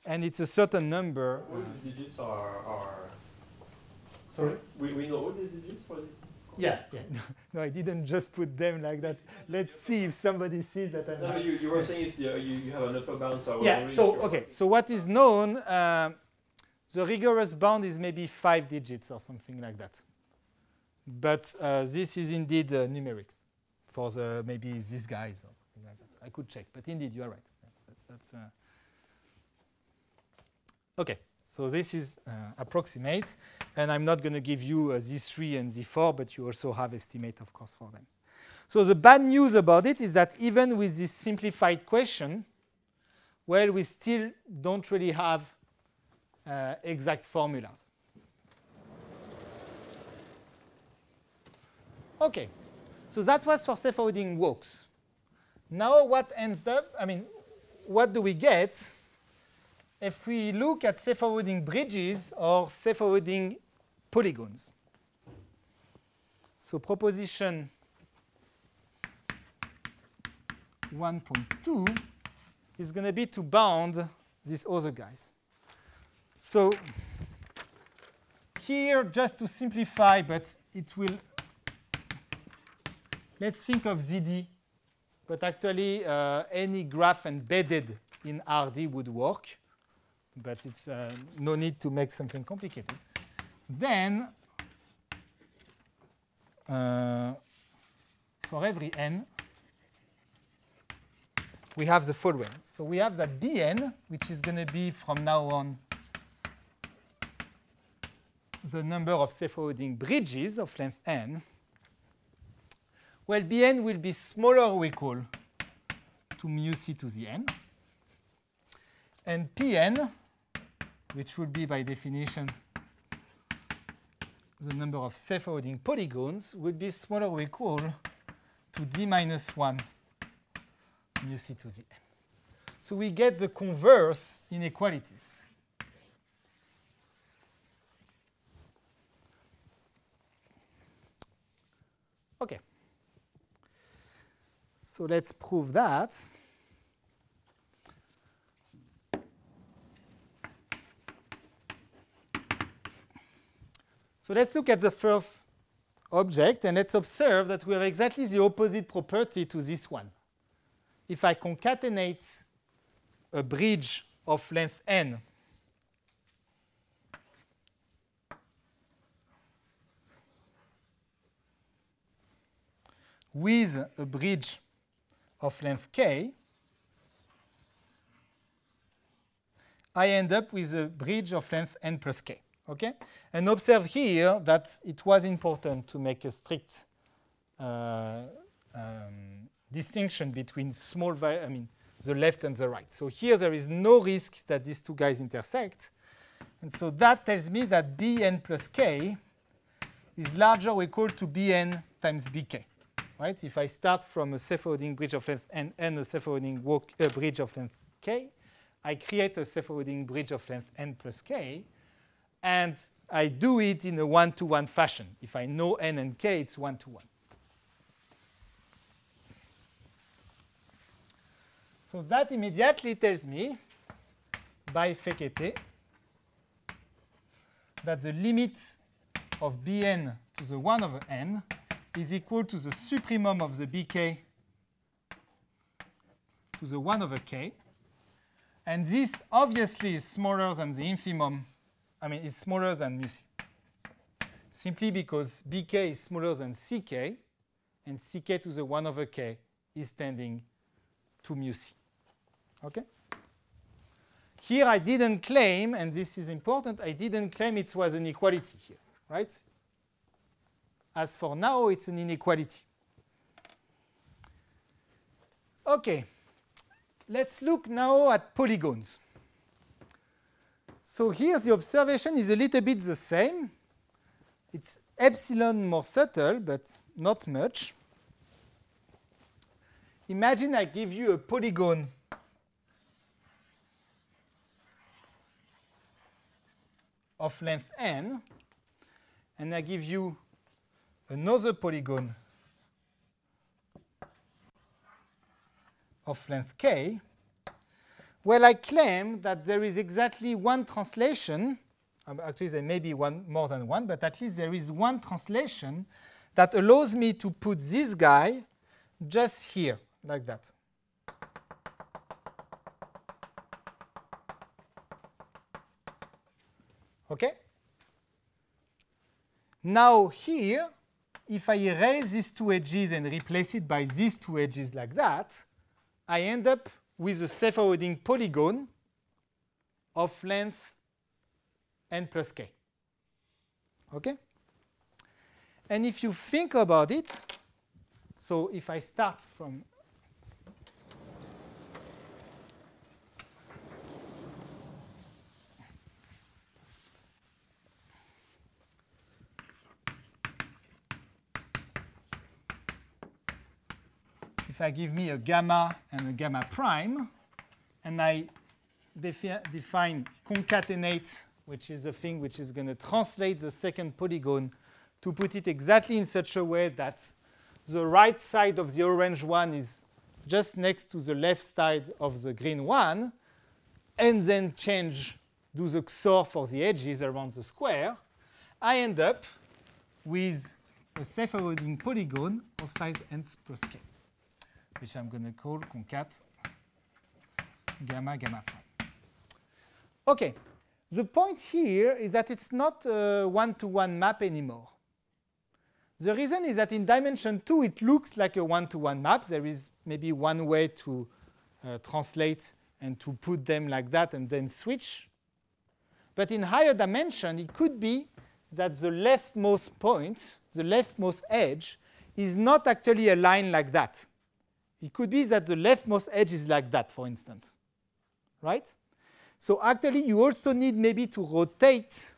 and it's a certain number. All these digits are sorry? We know all these digits for this? Yeah. No, I didn't just put them like that. Let's see if somebody sees that. No, you were saying it's you have an upper bound. So yeah, so, okay, so what is known, the rigorous bound is maybe 5 digits or something like that. But this is indeed numerics for the, maybe these guys or something like that. I could check, but indeed, you are right. Okay, so this is approximate, and I'm not going to give you Z3 and Z4, but you also have estimate, of course, for them. So the bad news about it is that even with this simplified question, well, we still don't really have exact formulas. Okay, so that was for self-avoiding walks. Now what ends up, I mean, what do we get if we look at self-avoiding bridges or self-avoiding polygons? So proposition 1.2 is going to be to bound these other guys. So here, just to simplify, but it will, let's think of ZD. But actually, any graph embedded in Hardy would work. But it's no need to make something complicated. Then, for every n, we have the following. So we have that Bn, which is going to be, from now on, the number of self-avoiding bridges of length n. Well, Bn will be smaller or equal to mu c to the n. And Pn, which would be by definition the number of self-avoiding polygons, will be smaller or equal to d minus 1 mu c to the n. So we get the converse inequalities. Okay. So let's prove that. So let's look at the first object, and let's observe that we have exactly the opposite property to this one. If I concatenate a bridge of length n with a bridge of length k, I end up with a bridge of length n plus k. Okay? And observe here that it was important to make a strict distinction between the left and the right. So here there is no risk that these two guys intersect. And so that tells me that Bn plus k is larger or equal to Bn times Bk. Right? If I start from a self-avoiding bridge of length n and a self-avoiding bridge of length k, I create a self-avoiding bridge of length n plus k, and I do it in a one-to-one fashion. If I know n and k, it's one-to-one. So that immediately tells me, by Fekete, that the limit of Bn to the 1 over n is equal to the supremum of the Bk to the 1 over k. And this obviously is smaller than the infimum. I mean, it's smaller than mu c. Simply because Bk is smaller than Ck, and Ck to the 1 over k is tending to mu c. Okay? Here I didn't claim, and this is important, I didn't claim it was an equality here, right? As for now, it's an inequality. Okay. Let's look now at polygons. So here the observation is a little bit the same. It's epsilon more subtle, but not much. Imagine I give you a polygon of length n, and I give you another polygon of length k. Well, I claim that there is exactly one translation. Actually, there may be one, more than one, but at least there is one translation that allows me to put this guy just here, like that. Okay? Now here, if I erase these two edges and replace it by these two edges like that, I end up with a self-avoiding polygon of length n plus k. Okay? And if you think about it, so if I start from give me a gamma and a gamma prime, and I define concatenate, which is the thing which is going to translate the second polygon to put it exactly in such a way that the right side of the orange one is just next to the left side of the green one, and then do the XOR for the edges around the square, I end up with a self-avoiding polygon of size n plus k, which I'm going to call concat gamma gamma prime. Okay, the point here is that it's not a one-to-one map anymore. The reason is that in dimension 2, it looks like a one-to-one map. There is maybe one way to translate and to put them like that and then switch. But in higher dimension, it could be that the leftmost point, the leftmost edge, is not actually a line like that. It could be that the leftmost edge is like that, for instance, right? So actually, you also need maybe to rotate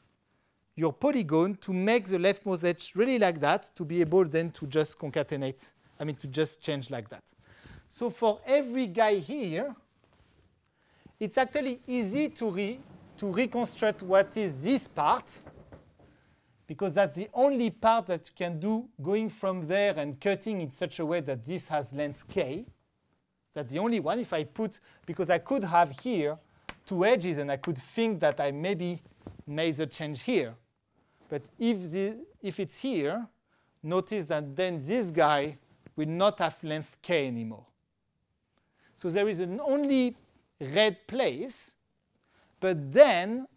your polygon to make the leftmost edge really like that to be able then to just concatenate, I mean, to just change like that. So for every guy here, it's actually easy to reconstruct what is this part, because that's the only part that you can do going from there and cutting in such a way that this has length k. That's the only one. If I put, because I could have here two edges and I could think that I maybe made the change here. But if it's here, notice that then this guy will not have length k anymore. So there is an only red place. But then,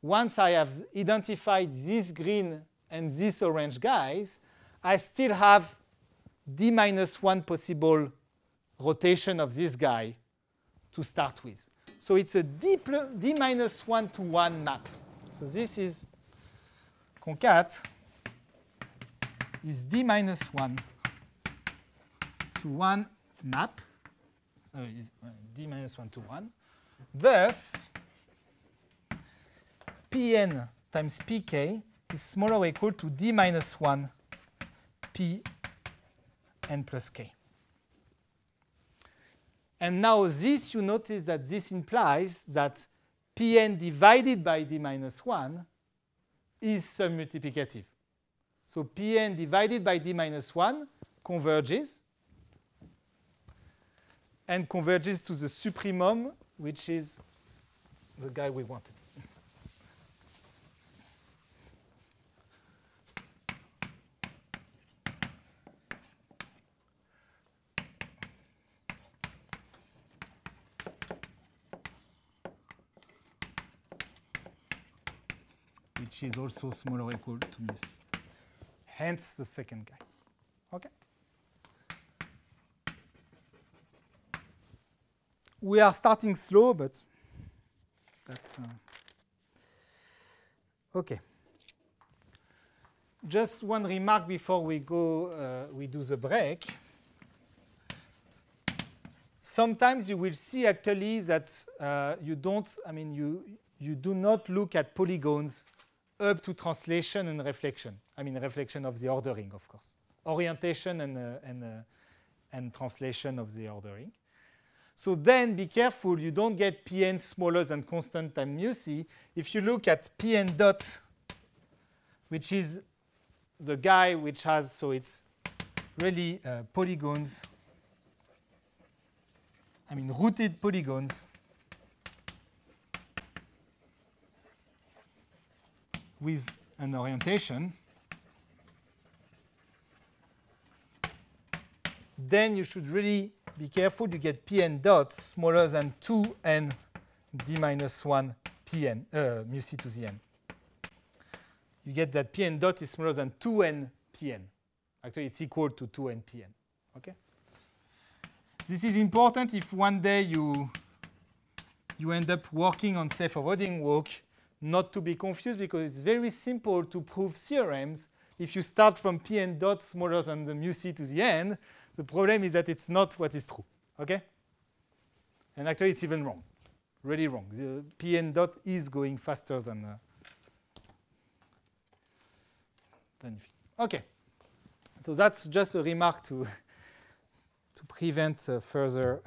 once I have identified this green and this orange guys, I still have d minus 1 possible rotation of this guy to start with. So it's a d minus 1 to 1 map. So this is concat is d minus 1 to 1 map, d minus 1 to 1. Thus, Pn times Pk is smaller or equal to d minus 1 Pn plus k. And now this, you notice that this implies that Pn divided by d minus 1 is submultiplicative. So Pn divided by d minus 1 converges, and converges to the supremum, which is the guy we wanted. Which is also smaller or equal to mu c. Hence the second guy. Okay. We are starting slow, but that's okay. Just one remark before we go, we do the break. Sometimes you will see actually that you don't. I mean, you do not look at polygons up to translation and reflection. I mean, reflection of the ordering, of course, orientation and translation of the ordering. So then be careful, you don't get Pn smaller than constant times mu c. If you look at Pn dot, which is the guy which has, so it's really polygons, I mean rooted polygons, with an orientation, then you should really be careful to get Pn dots smaller than 2n d minus 1 Pn, mu c to the n. You get that Pn dot is smaller than 2n Pn. Actually, it's equal to 2n Pn. Okay? This is important if one day you end up working on self-avoiding walk, not to be confused, because it's very simple to prove theorems. If you start from Pn dot smaller than the mu c to the n, the problem is that it's not what is true, okay? And actually, it's even wrong, really wrong. The Pn dot is going faster than okay. So that's just a remark to prevent further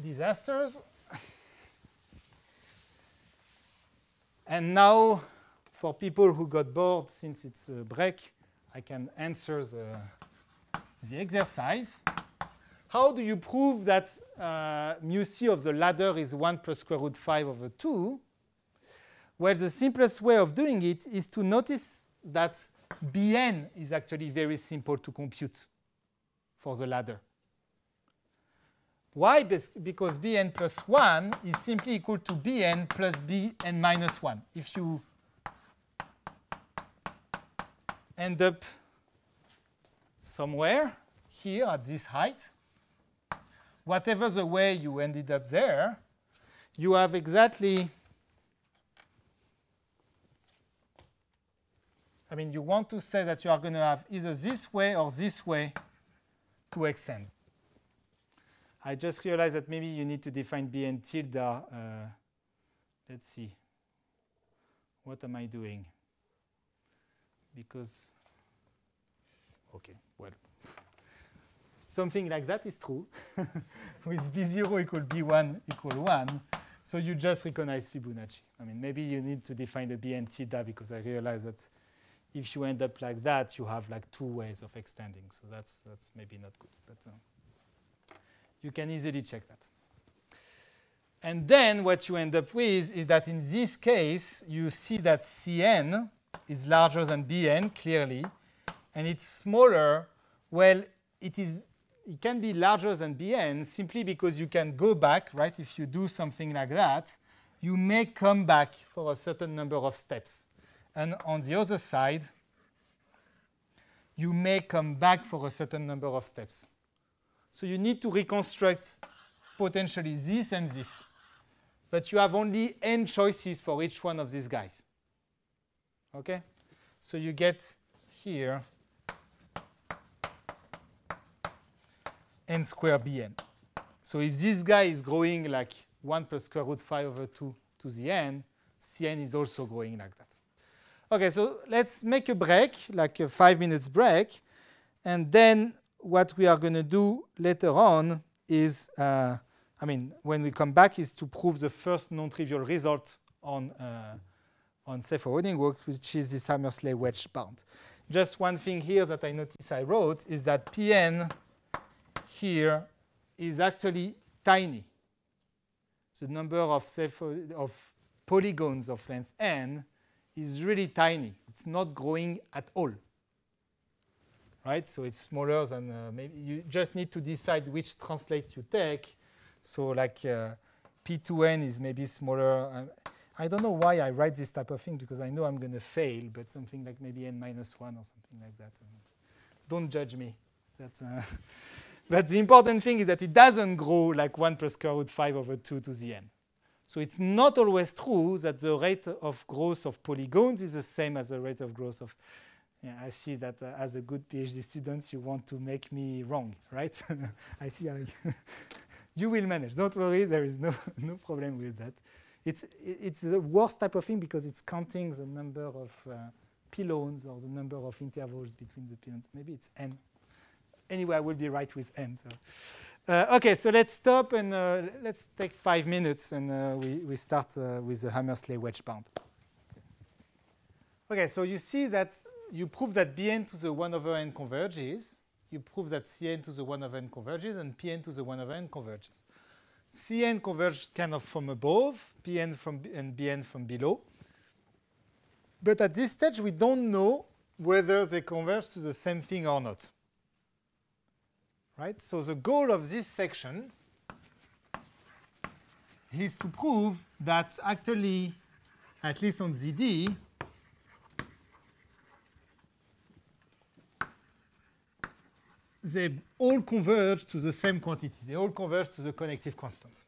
disasters. And now, for people who got bored since it's a break, I can answer the exercise. How do you prove that mu c of the ladder is 1 plus square root 5 over 2? Well, the simplest way of doing it is to notice that Bn is actually very simple to compute for the ladder. Why? Because Bn plus 1 is simply equal to Bn plus Bn minus 1. If you end up somewhere here at this height, whatever the way you ended up there, you have exactly, I mean, you want to say that you are going to have either this way or this way to extend. I just realized that maybe you need to define Bn tilde. Let's see. What am I doing? Because, okay, well, something like that is true with B0 equal B1 equal 1. So you just recognize Fibonacci. I mean, maybe you need to define the Bn tilde, because I realize that if you end up like that, you have like two ways of extending. So that's maybe not good. But you can easily check that. And then what you end up with is that in this case, you see that Cn is larger than Bn, clearly. And it's smaller. Well, it can be larger than Bn simply because you can go back, right? If you do something like that, you may come back for a certain number of steps. And on the other side, you may come back for a certain number of steps. So you need to reconstruct potentially this and this. But you have only n choices for each one of these guys. OK? So you get here n squared Bn. So if this guy is growing like 1 plus square root 5 over 2 to the n, Cn is also growing like that. OK, so let's make a break, like a 5-minute break. And then what we are going to do later on is, when we come back, is to prove the first non-trivial result on self-avoiding walk, which is this Hammersley-Welsh bound. Just one thing here that I noticed I wrote is that Pn here is actually tiny. The number of polygons of length n is really tiny. It's not growing at all. Right? So it's smaller than maybe you just need to decide which translate you take. So like P2n is maybe smaller. I don't know why I write this type of thing, because I know I'm going to fail, but something like maybe n minus 1 or something like that. Don't judge me. That's but the important thing is that it doesn't grow like 1 plus square root 5 over 2 to the n. So it's not always true that the rate of growth of polygons is the same as the rate of growth of... Yeah, I see that as a good PhD student, you want to make me wrong, right? I see. You will manage. Don't worry. There is no problem with that. It's the worst type of thing because it's counting the number of pylons or the number of intervals between the pylons. Maybe it's n. Anyway, I will be right with n. So. OK, so let's stop and let's take 5 minutes, and we start with the Hammersley-Welsh bound. OK, so you see that you prove that Bn to the 1 over n converges. You prove that Cn to the 1 over n converges, and Pn to the 1 over n converges. Cn converges kind of from above, Pn and Bn from below. But at this stage, we don't know whether they converge to the same thing or not. Right? So the goal of this section is to prove that actually, at least on ZD, they all converge to the same quantity. They all converge to the connective constant.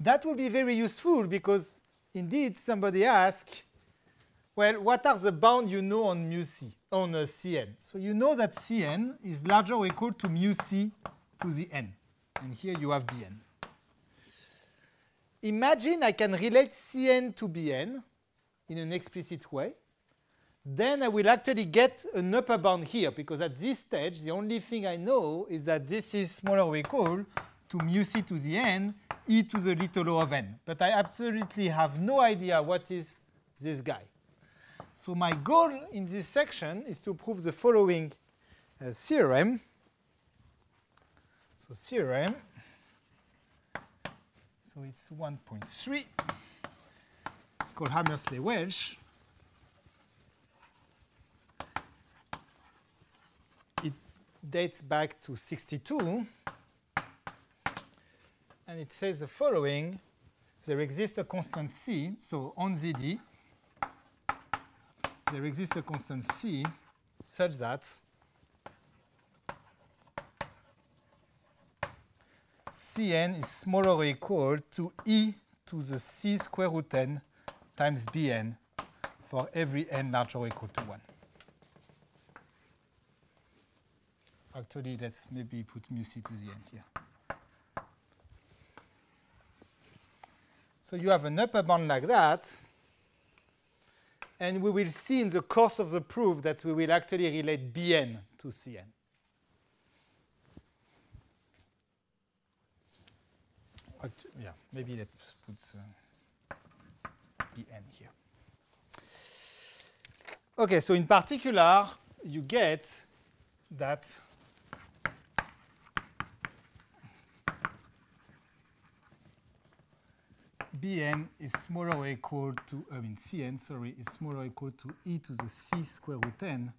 That will be very useful because, indeed, somebody asked, well, what are the bounds you know on mu c, on Cn? So you know that Cn is larger or equal to mu c to the n. And here you have Bn. Imagine I can relate Cn to Bn in an explicit way. Then I will actually get an upper bound here, because at this stage, the only thing I know is that this is smaller or equal to mu c to the n e to the little o of n. But I absolutely have no idea what is this guy. So my goal in this section is to prove the following theorem. So theorem, so it's 1.3. It's called Hammersley-Welsh. Dates back to 1962, and it says the following. There exists a constant C, so on ZD, there exists a constant C such that Cn is smaller or equal to e to the c square root n times Bn for every n larger or equal to 1. Actually, let's maybe put mu c to the n here. So you have an upper bound like that. And we will see in the course of the proof that we will actually relate Bn to Cn. Yeah, maybe let's put Bn here. OK, so in particular, you get that Bn is smaller or equal to, Cn, sorry, is smaller or equal to e to the c square root n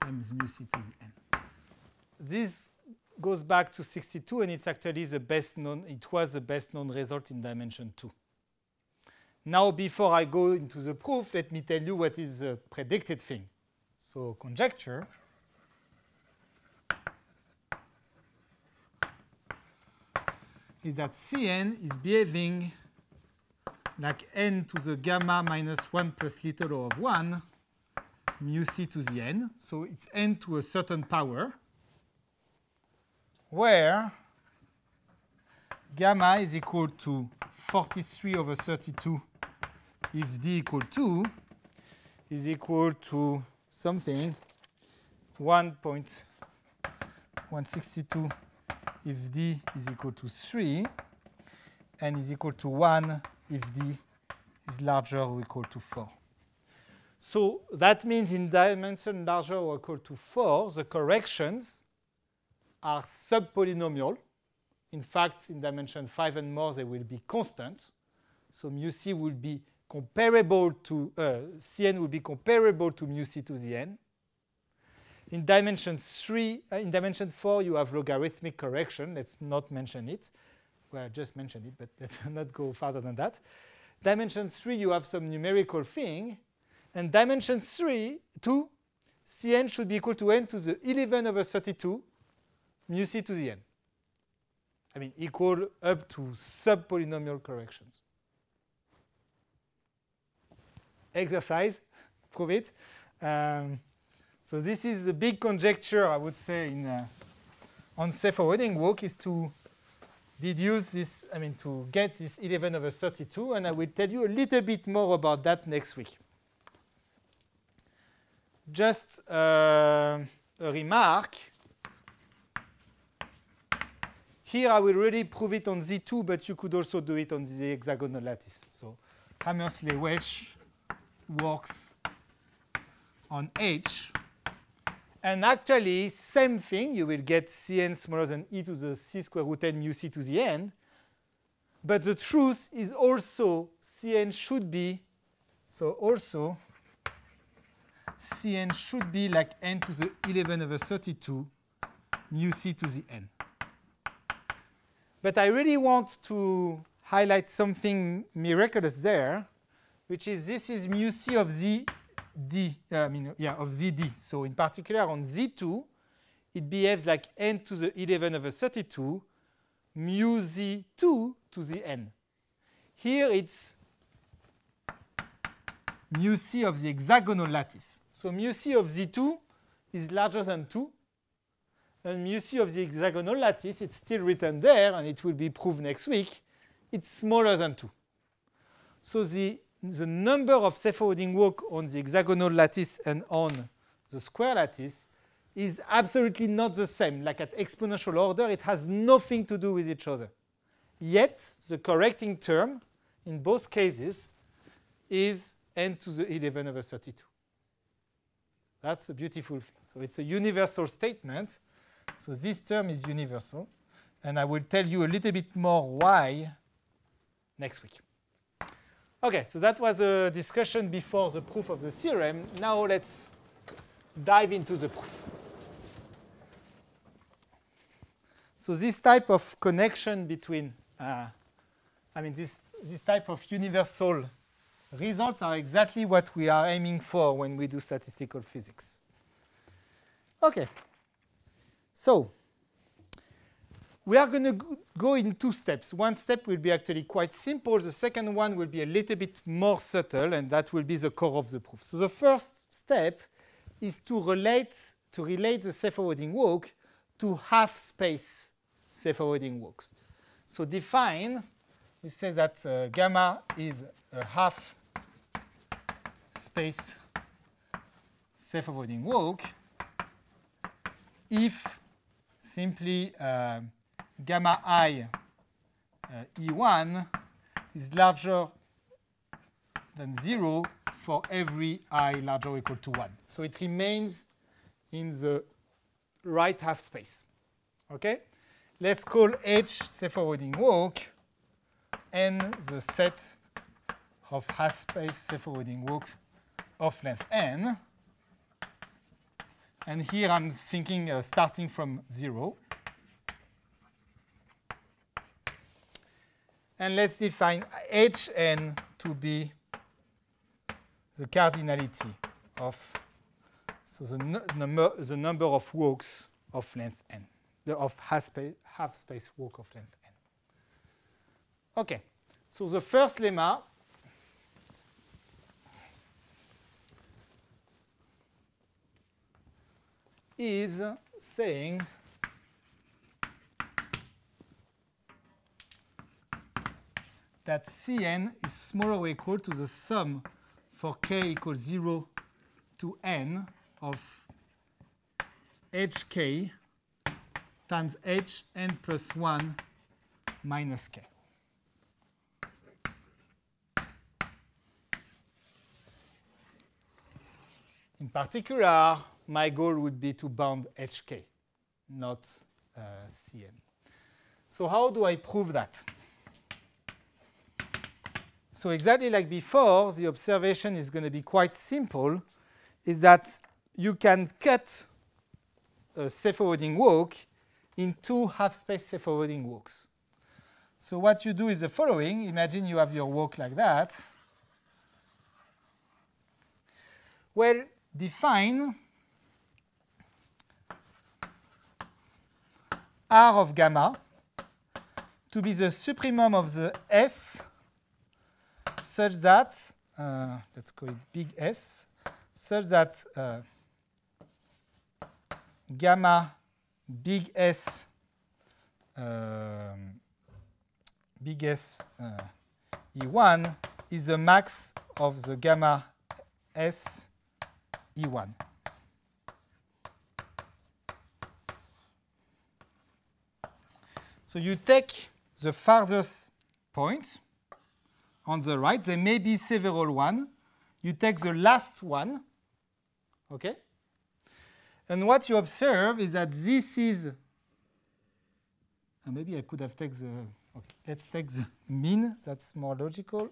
times mu c to the n. This goes back to 62, and it's actually the best known, it was the best known result in dimension 2. Now, before I go into the proof, let me tell you what is the predicted thing. So, conjecture. Is that Cn is behaving like n to the gamma minus 1 plus little o of 1 mu c to the n. So it's n to a certain power, where gamma is equal to 43 over 32 if d equal 2 is equal to something 1.162 if d is equal to 3, and is equal to 1 if d is larger or equal to 4. So that means in dimension larger or equal to 4, the corrections are subpolynomial. In fact, in dimension 5 and more, they will be constant. So mu c will be comparable to, Cn will be comparable to mu c to the n. In dimension 3, in dimension 4, you have logarithmic correction. Let's not mention it. Well, I just mentioned it, but let's not go further than that. Dimension 3, you have some numerical thing. And dimension 2, Cn should be equal to n to the 11 over 32 mu c to the n. I mean, equal up to subpolynomial corrections. Exercise, prove it. So this is the big conjecture, I would say, in, on self-avoiding walk, is to deduce this, I mean, to get this 11 over 32. And I will tell you a little bit more about that next week. Just a remark. Here, I will really prove it on Z2, but you could also do it on the hexagonal lattice. So Hammersley-Welsh works on H. And actually, same thing. You will get Cn smaller than e to the c square root n mu c to the n. But the truth is also Cn should be, so also Cn should be like n to the 11 over 32 mu c to the n. But I really want to highlight something miraculous there, which is this is mu c of z d, of ZD. So in particular on Z2, it behaves like n to the 11 over 32 mu Z2 to the n. Here it's mu C of the hexagonal lattice. So mu C of Z2 is larger than 2. And mu C of the hexagonal lattice, it's still written there, and it will be proved next week, it's smaller than 2. So the number of self-avoiding walk on the hexagonal lattice and on the square lattice is absolutely not the same. Like at exponential order, it has nothing to do with each other. Yet, the correcting term in both cases is n to the 11 over 32. That's a beautiful thing. So it's a universal statement. So this term is universal. And I will tell you a little bit more why next week. OK, so that was a discussion before the proof of the theorem. Now let's dive into the proof. So this type of connection between, this type of universal results are exactly what we are aiming for when we do statistical physics. OK. So we are going to go in two steps. One step will be actually quite simple. The second one will be a little bit more subtle, and that will be the core of the proof. So the first step is to relate the self-avoiding walk to half-space self-avoiding walks. So define, we say that gamma is a half-space self-avoiding walk if simply gamma I E1 is larger than 0 for every I larger or equal to 1. So it remains in the right half space. OK? Let's call H self-avoiding walk and the set of half-space self-avoiding walks of length n. And here I'm thinking starting from 0. And let's define Hn to be the cardinality of the number of walks of length n, of half-space walk of length n. OK. So the first lemma is saying that Cn is smaller or equal to the sum for k equals 0 to n of hk times hn plus 1 minus k. In particular, my goal would be to bound hk, not Cn. So how do I prove that? So exactly like before, the observation is going to be quite simple, is that you can cut a self-avoiding walk in two half-space self-avoiding walks. So what you do is the following. Imagine you have your walk like that. Well, define R of gamma to be the supremum of the S such that, let's call it big S, such that gamma big S, E1 is the max of the gamma S E1. So you take the farthest point on the right. There may be several ones. You take the last one, OK? And what you observe is that this is, maybe I could have taken the, OK, let's take the mean. That's more logical.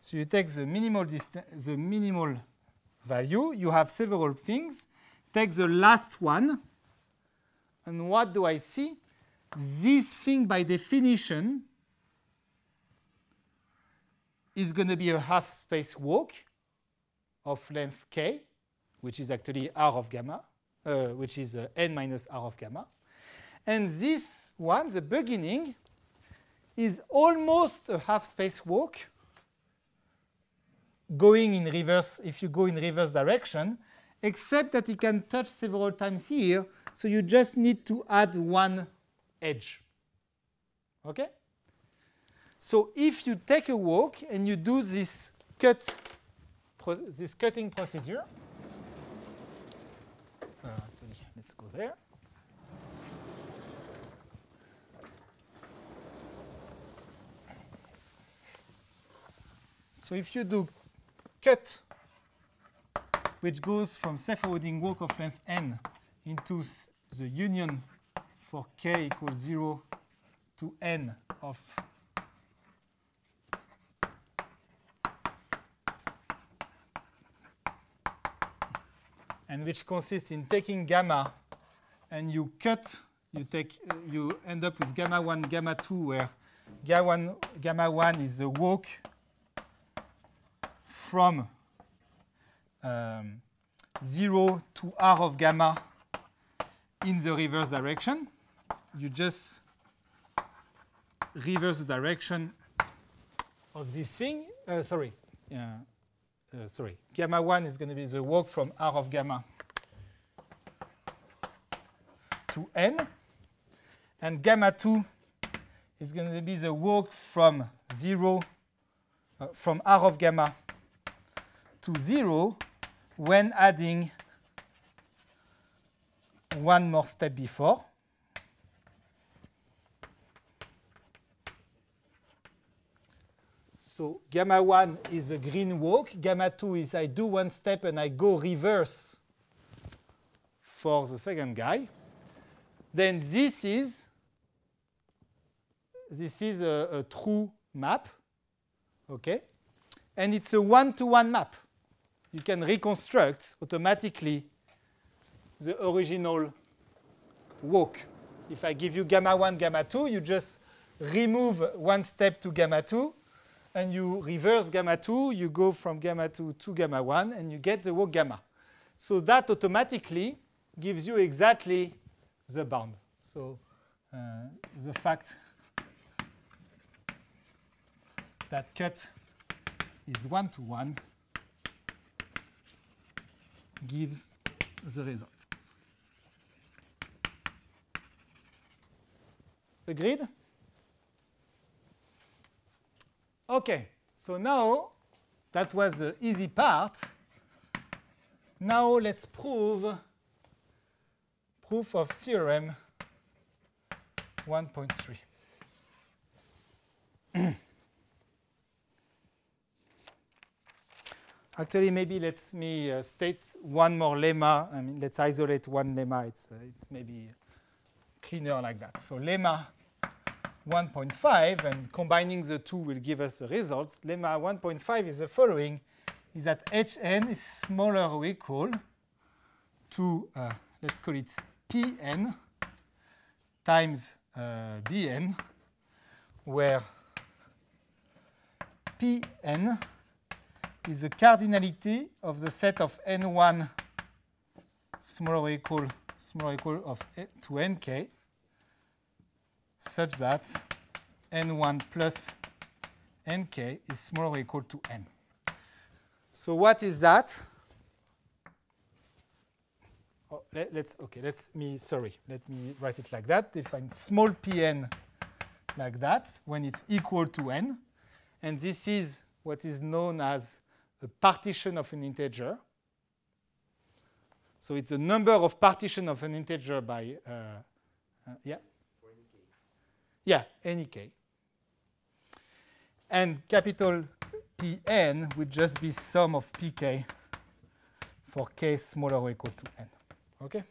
So you take the minimal value. You have several things. Take the last one. And what do I see? This thing, by definition, is going to be a half-space walk of length k, which is actually R of gamma, which is n minus R of gamma. And this one, the beginning, is almost a half-space walk, going in reverse, if you go in reverse direction, except that it can touch several times here. So you just need to add one edge. OK? So if you take a walk and you do this cutting procedure, let's go there. So if you do cut, which goes from self-avoiding walk of length n into the union for k equals 0 to n of and which consists in taking gamma and you cut, you end up with gamma 1, gamma 2, where gamma 1 is the walk from 0 to R of gamma in the reverse direction. You just reverse the direction of this thing. Gamma 1 is going to be the walk from R of gamma to n. And gamma 2 is going to be the walk from R of gamma to 0 when adding one more step before. So gamma 1 is a green walk. Gamma 2 is I do one step and I go reverse for the second guy. then this is a true map, okay? And it's a one-to-one map. You can reconstruct automatically the original walk. If I give you gamma 1, gamma 2, you just remove one step to gamma 2, and you reverse gamma 2, you go from gamma 2 to gamma 1, and you get the walk gamma. So that automatically gives you exactly the bound. So the fact that cut is one-to-one gives the result. Agreed? Okay, so now that was the easy part. Now let's proof of theorem 1.3. Actually, maybe let me state one more lemma. I mean, let's isolate one lemma. It's maybe cleaner like that. So lemma 1.5, and combining the two will give us the result. Lemma 1.5 is the following, is that Hn is smaller or equal to, let's call it Pn times Bn, where Pn is the cardinality of the set of N1 smaller or equal to Nk, such that N1 plus Nk is smaller or equal to N. So what is that? Oh, let me write it like that. Define small Pn like that when it's equal to N. And this is what is known as a partition of an integer. So it's the number of partition of an integer by, any k. And capital Pn would just be sum of pk for k smaller or equal to n. Okay?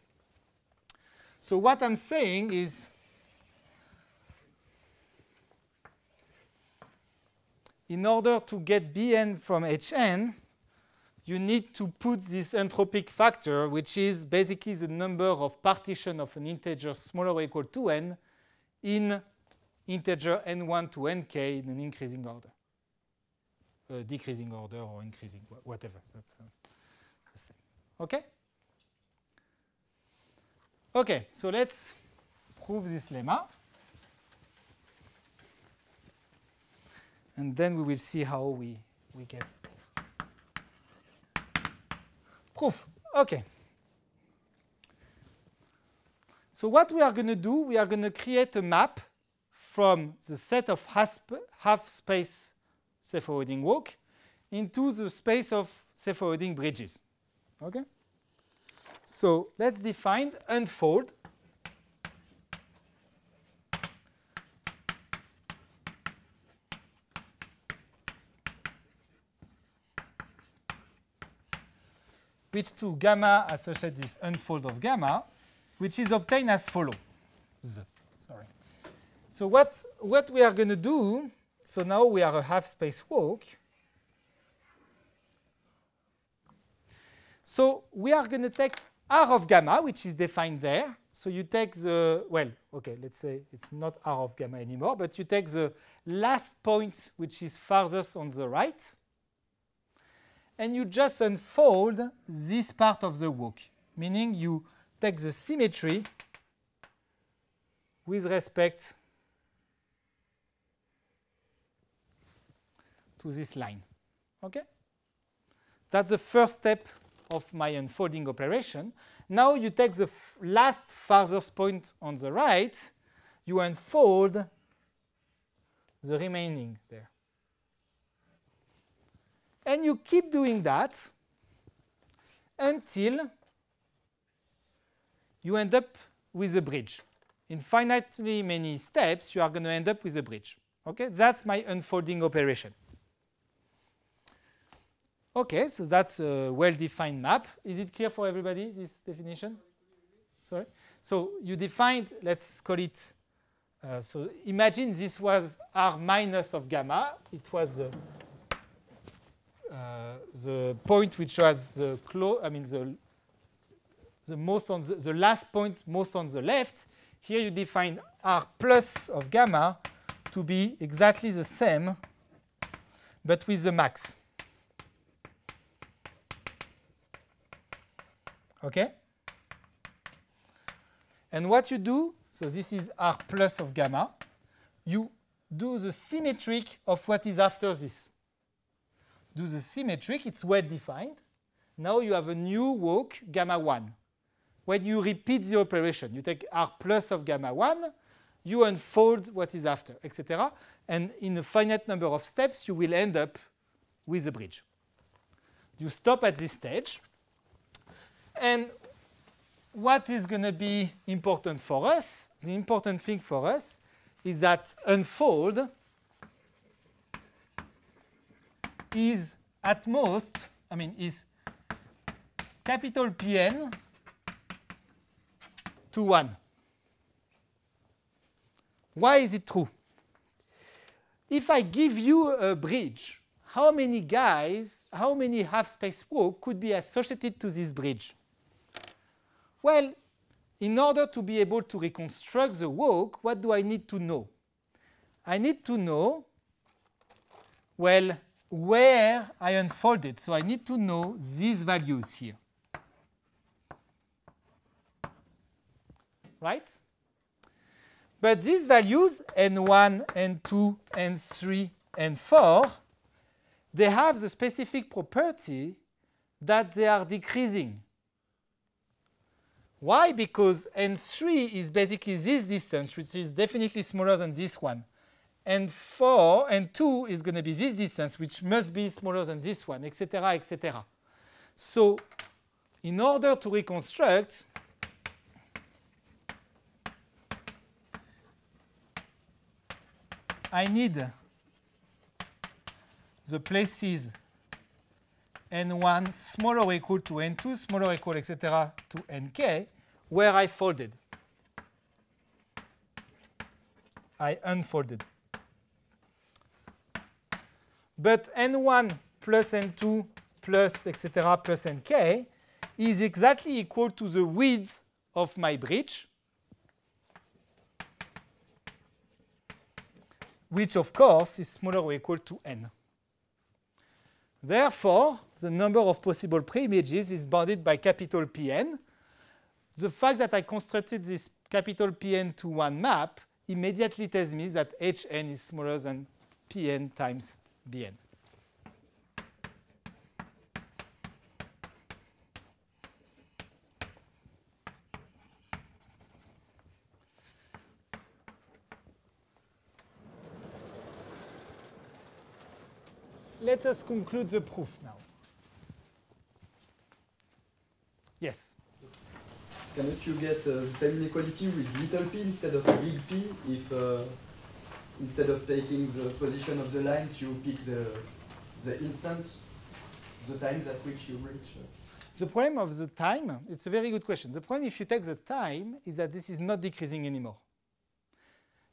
So what I'm saying is, in order to get Bn from Hn, you need to put this entropic factor, which is basically the number of partition of an integer smaller or equal to n, in integer n1 to nk in an increasing order. Decreasing order or increasing, whatever. That's the same. OK? OK, so let's prove this lemma. And then we will see how we get proof. OK. So what we are going to do, we are going to create a map from the set of half-space self-avoiding walk into the space of self-avoiding bridges. OK? So let's define unfold which to gamma associate this unfold of gamma, which is obtained as follows. Sorry. So what we are going to do, so now we are a half-space walk. So we are going to take R of gamma, which is defined there. So you take the, well, OK, let's say it's not R of gamma anymore, but you take the last point, which is farthest on the right. And you just unfold this part of the walk, meaning you take the symmetry with respect to this line. OK? That's the first step of my unfolding operation. Now you take the last farthest point on the right. You unfold the remaining there. And you keep doing that until you end up with a bridge. In finitely many steps, you are going to end up with a bridge. Okay, that's my unfolding operation. Okay, so that's a well-defined map. Is it clear for everybody, this definition? Sorry? So you defined, let's call it, so imagine this was R minus of gamma. It was the point which was the the last point most on the left. Here you define R plus of gamma to be exactly the same, but with the max. Okay? And what you do, so this is R plus of gamma, you do the symmetric of what is after this. Do the symmetric, it's well defined. Now you have a new walk, gamma 1. When you repeat the operation, you take R plus of gamma 1, you unfold what is after, etc. And in a finite number of steps, you will end up with a bridge. You stop at this stage. And what is going to be important for us, the important thing for us, is that unfold is at most, I mean, is capital Pn to 1. Why is it true? If I give you a bridge, how many guys, how many half-space walk could be associated to this bridge? Well, in order to be able to reconstruct the walk, what do I need to know? I need to know, well, where I unfolded. So I need to know these values here. Right? But these values, n1, n2, n3, n4, they have the specific property that they are decreasing. Why? Because n3 is basically this distance, which is definitely smaller than this one. n4, n2 is going to be this distance, which must be smaller than this one, etc., etc. So in order to reconstruct, I need the places n1 smaller or equal to n2, smaller or equal, etc., to nk, where I folded. I unfolded. But n1 plus n2 plus, etc., plus nk is exactly equal to the width of my bridge, which, of course, is smaller or equal to n. Therefore, the number of possible preimages is bounded by capital Pn. The fact that I constructed this capital Pn to 1 map immediately tells me that Hn is smaller than Pn times Bn. Let us conclude the proof now. Yes? Cannot you get the same inequality with little p instead of big p if instead of taking the position of the lines, you pick the instance, the times at which you reach? The problem of the time, it's a very good question. The problem if you take the time is that this is not decreasing anymore.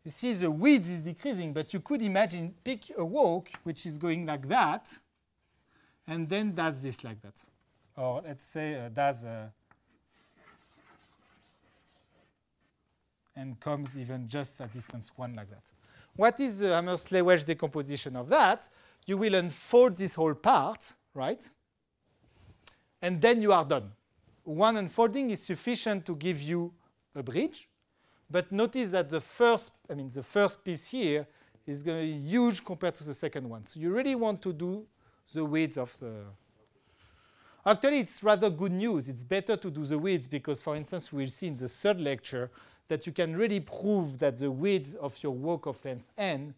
You see, the width is decreasing, but you could imagine pick a walk which is going like that, and then does this like that, or let's say does and comes even just at distance 1 like that. What is the Hammersley-Welsh decomposition of that? You will unfold this whole part, right? And then you are done. One unfolding is sufficient to give you a bridge. But notice that the first piece here is going to be huge compared to the second one. So you really want to do the width of the... Actually, it's rather good news. It's better to do the width because, for instance, we'll see in the third lecture that you can really prove that the width of your walk of length n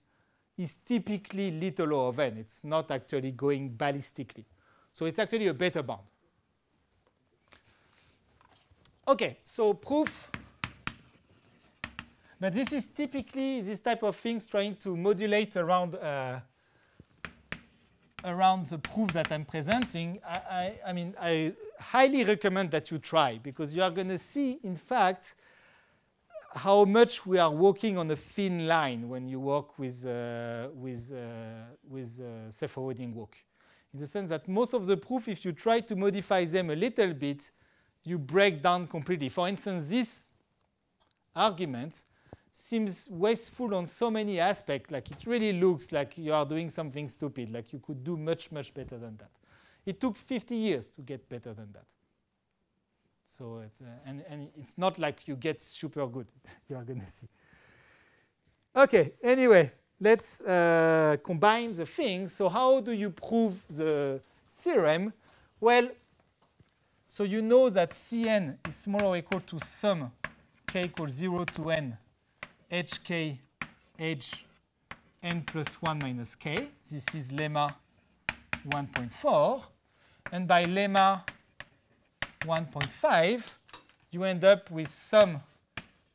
is typically little o of n. It's not actually going ballistically. So it's actually a better bound. OK, so proof. But this is typically this type of things trying to modulate around around the proof that I'm presenting. I mean, I highly recommend that you try because you are going to see, in fact, how much we are walking on a thin line when you work with self-avoiding walk. In the sense that most of the proof, if you try to modify them a little bit, you break down completely. For instance, this argument seems wasteful on so many aspects. Like it really looks like you are doing something stupid, like you could do much, much better than that. It took 50 years to get better than that. So it's, and it's not like you get super good. You are going to see. OK, anyway, let's combine the things. So how do you prove the theorem? Well, so you know that Cn is smaller or equal to sum k equals 0 to n hk h n plus 1 minus k. This is lemma 1.4. And by lemma 1.5, you end up with sum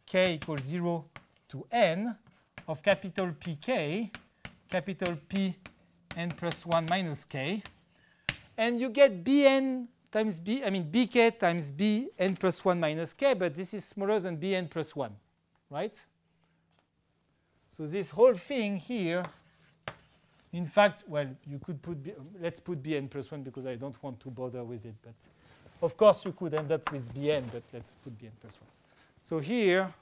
k equals 0 to n of capital Pk, capital P n plus 1 minus k. And you get Bn times B, I mean Bk times B n plus 1 minus k, but this is smaller than Bn plus 1, right? So this whole thing here, in fact, well, you could put, let's put Bn plus 1 because I don't want to bother with it, but of course, you could end up with Bn, but let's put Bn plus 1. So here,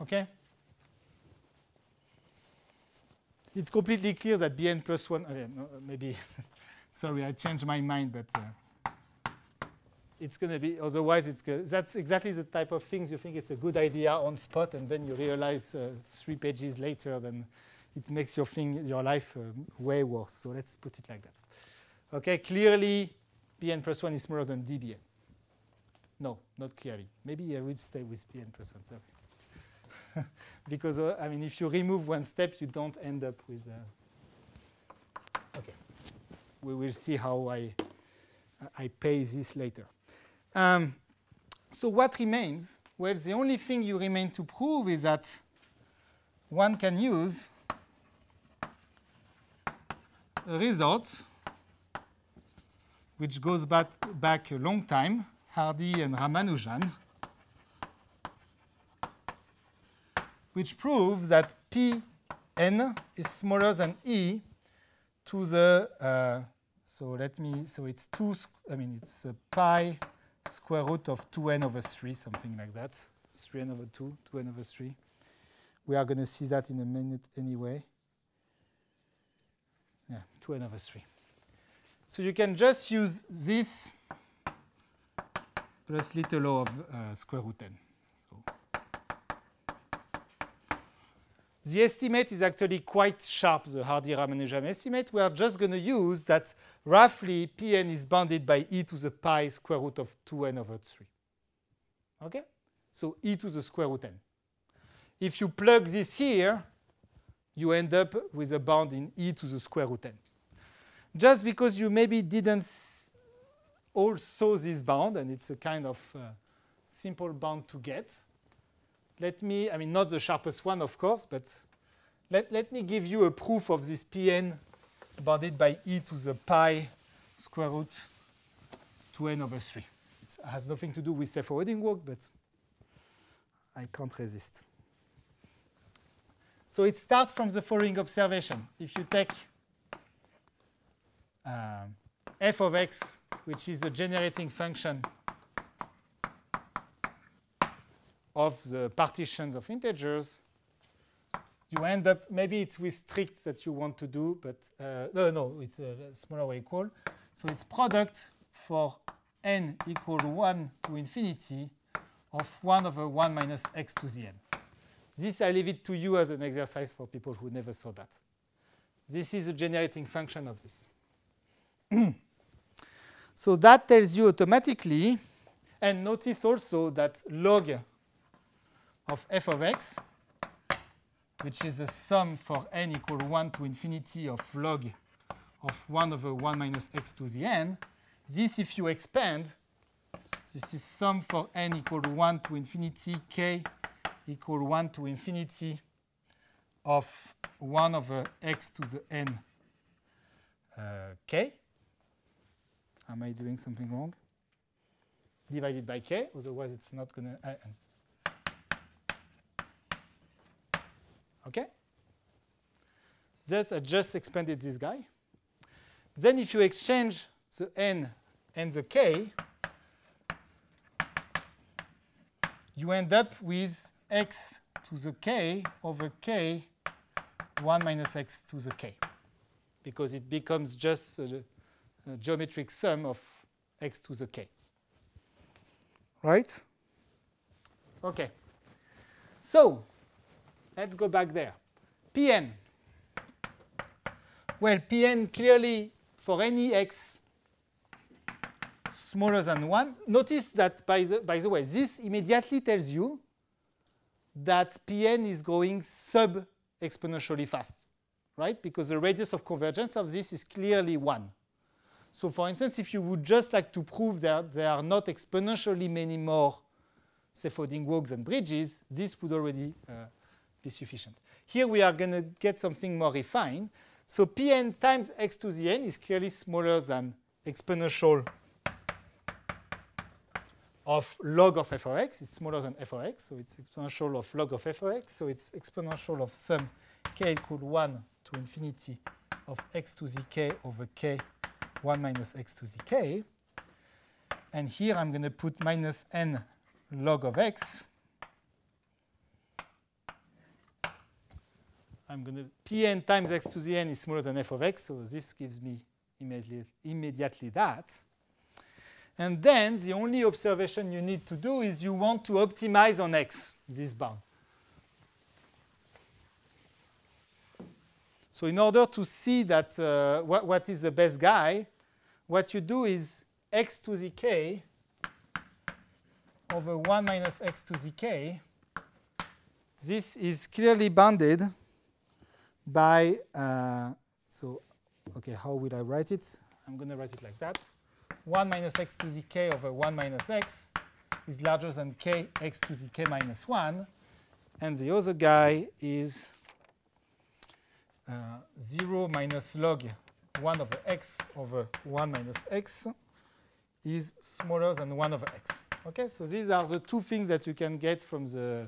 OK? It's completely clear that Bn plus 1, okay, no, maybe, sorry, I changed my mind, but it's going to be, otherwise, it's that's exactly the type of things you think it's a good idea on spot, and then you realize 3 pages later than. It makes your thing, your life way worse. So let's put it like that. OK, clearly, Bn plus 1 is smaller than dBn. No, not clearly. Maybe I would stay with Bn plus 1, sorry. Because, I mean, if you remove one step, you don't end up with OK. We will see how I pay this later. So what remains? Well, the only thing you remain to prove is that one can use a result which goes back a long time, Hardy and Ramanujan, which proves that Pn is smaller than e to the so it's it's pi square root of 2n over 3, something like that, 3n over 2, 2n over 3. We are going to see that in a minute anyway. Yeah, 2n over 3. So you can just use this plus little o of square root n. So the estimate is actually quite sharp, the Hardy-Ramanujan estimate. We are just going to use that roughly Pn is bounded by e to the pi square root of 2n over 3. OK? So e to the square root n. If you plug this here, you end up with a bound in e to the square root n. Just because you maybe didn't all saw this bound, and it's a kind of simple bound to get, let me, I mean, not the sharpest one, of course, but let me give you a proof of this Pn bounded by e to the pi square root 2n over 3. It has nothing to do with self-avoiding walk, but I can't resist. So it starts from the following observation. If you take f of x, which is a generating function of the partitions of integers, you end up, maybe it's with strict that you want to do, but no, it's smaller or equal. So it's product for n equal 1 to infinity of 1 over 1 minus x to the n. This, I leave it to you as an exercise for people who never saw that. This is a generating function of this. So that tells you automatically, and notice also that log of f of x, which is the sum for n equal 1 to infinity of log of 1 over 1 minus x to the n, this, if you expand, this is sum for n equal 1 to infinity k equal 1 to infinity of 1 over x to the n k. Am I doing something wrong? Divided by k, otherwise it's not going to... OK? Thus, I just expanded this guy. Then if you exchange the n and the k, you end up with x to the k over k, 1 minus x to the k, because it becomes just a geometric sum of x to the k. Right? OK. So let's go back there. Pn. Well, Pn clearly for any x smaller than 1. Notice that, by the way, this immediately tells you that Pn is going sub-exponentially fast, right? Because the radius of convergence of this is clearly 1. So for instance, if you would just like to prove that there are not exponentially many more self-avoiding walks and bridges, this would already be sufficient. Here we are going to get something more refined. So Pn times x to the n is clearly smaller than exponential of log of f of x. It's smaller than f of x, so it's exponential of log of f of x. So it's exponential of sum k equal 1 to infinity of x to the k over k, 1 minus x to the k. And here I'm going to put minus n log of x. I'm going to Pn times x to the n is smaller than f of x, so this gives me immediately that. And then the only observation you need to do is you want to optimize on x, this bound. So in order to see that what is the best guy, what you do is x to the k over 1 minus x to the k. This is clearly bounded by, so, OK, how will I write it? I'm going to write it like that. 1 minus x to the k over 1 minus x is larger than k x to the k minus 1. And the other guy is 0 minus log 1 over x over 1 minus x is smaller than 1 over x. OK, so these are the two things that you can get from the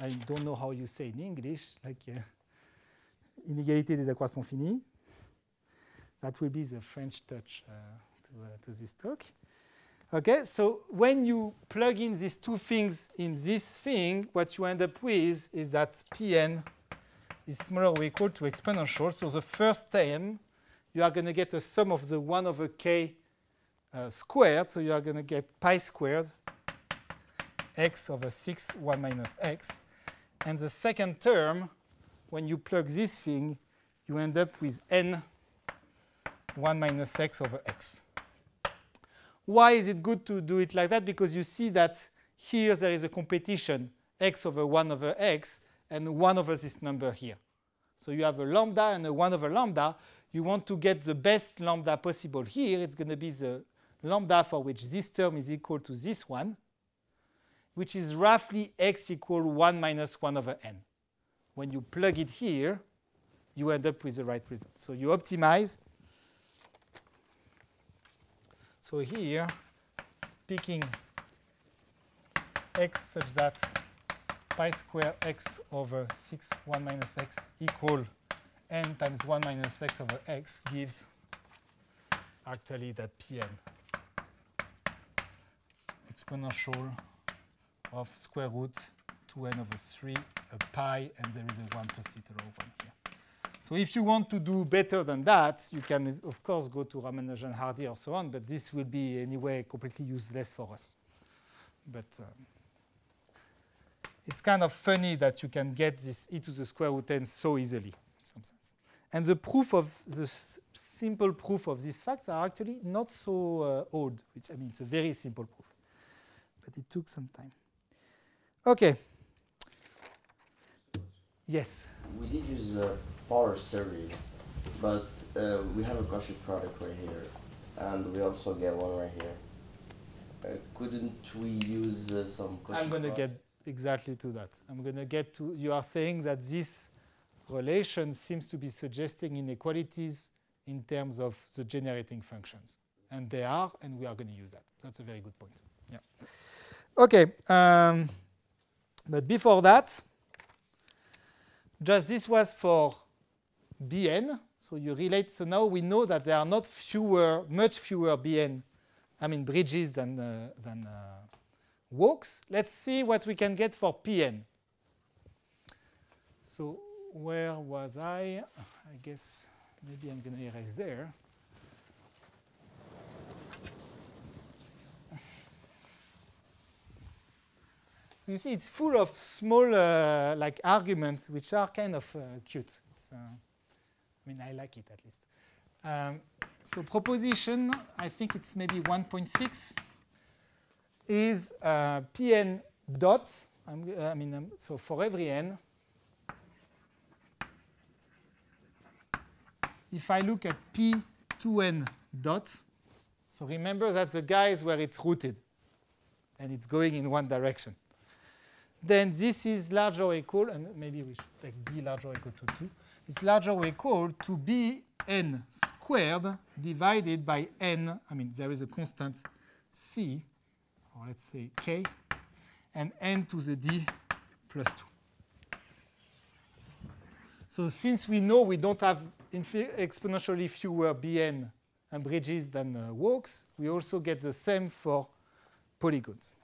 I don't know how you say in English, like inégalité des accroissements finis. That will be the French touch to this talk. OK, so when you plug in these two things in this thing, what you end up with is that Pn is smaller or equal to exponential. So the first term, you are going to get a sum of the 1 over k squared. So you are going to get pi squared x over 6, 1 minus x. And the second term, when you plug this thing, you end up with n 1 minus x over x. Why is it good to do it like that? Because you see that here there is a competition, x over 1 over x, and 1 over this number here. So you have a lambda and a 1 over lambda. You want to get the best lambda possible here. It's going to be the lambda for which this term is equal to this one, which is roughly x equal 1 minus 1 over n. When you plug it here, you end up with the right result. So you optimize. So here, picking x such that pi square x over 6, 1 minus x equal n times 1 minus x over x gives actually that Pn exponential of square root 2n over 3 pi, and there is a 1 plus little o 1 here. So if you want to do better than that, you can, of course, go to Ramanujan, Hardy, or so on. But this will be, anyway, completely useless for us. But it's kind of funny that you can get this e to the square root n so easily, in some sense. And the proof of the simple proof of these facts are actually not so old. Which, I mean, it's a very simple proof. But it took some time. OK. Yes? We did use power series, but we have a Cauchy product right here, and we also get one right here. Couldn't we use some Cauchy I'm going to get exactly to that. I'm going to get to, you are saying that this relation seems to be suggesting inequalities in terms of the generating functions. And they are, and we are going to use that. That's a very good point. Yeah. Okay. But before that, just this was for Bn. So you relate. So now we know that there are not fewer, much fewer Bn, bridges than walks. Let's see what we can get for Pn. So where was I? I guess maybe I'm going to erase there. So you see, it's full of small like arguments, which are kind of cute. It's, I like it at least. So proposition, I think it's maybe 1.6, is Pn dot. So for every n. If I look at P2n dot, so remember that the guys where it's rooted and it's going in one direction, then this is larger or equal, and maybe we should take d larger or equal to 2. It's larger or equal to Bn squared divided by n. There is a constant c, or let's say k, and n to the d plus 2. So since we know we don't have exponentially fewer Bn and bridges than walks, we also get the same for polygons.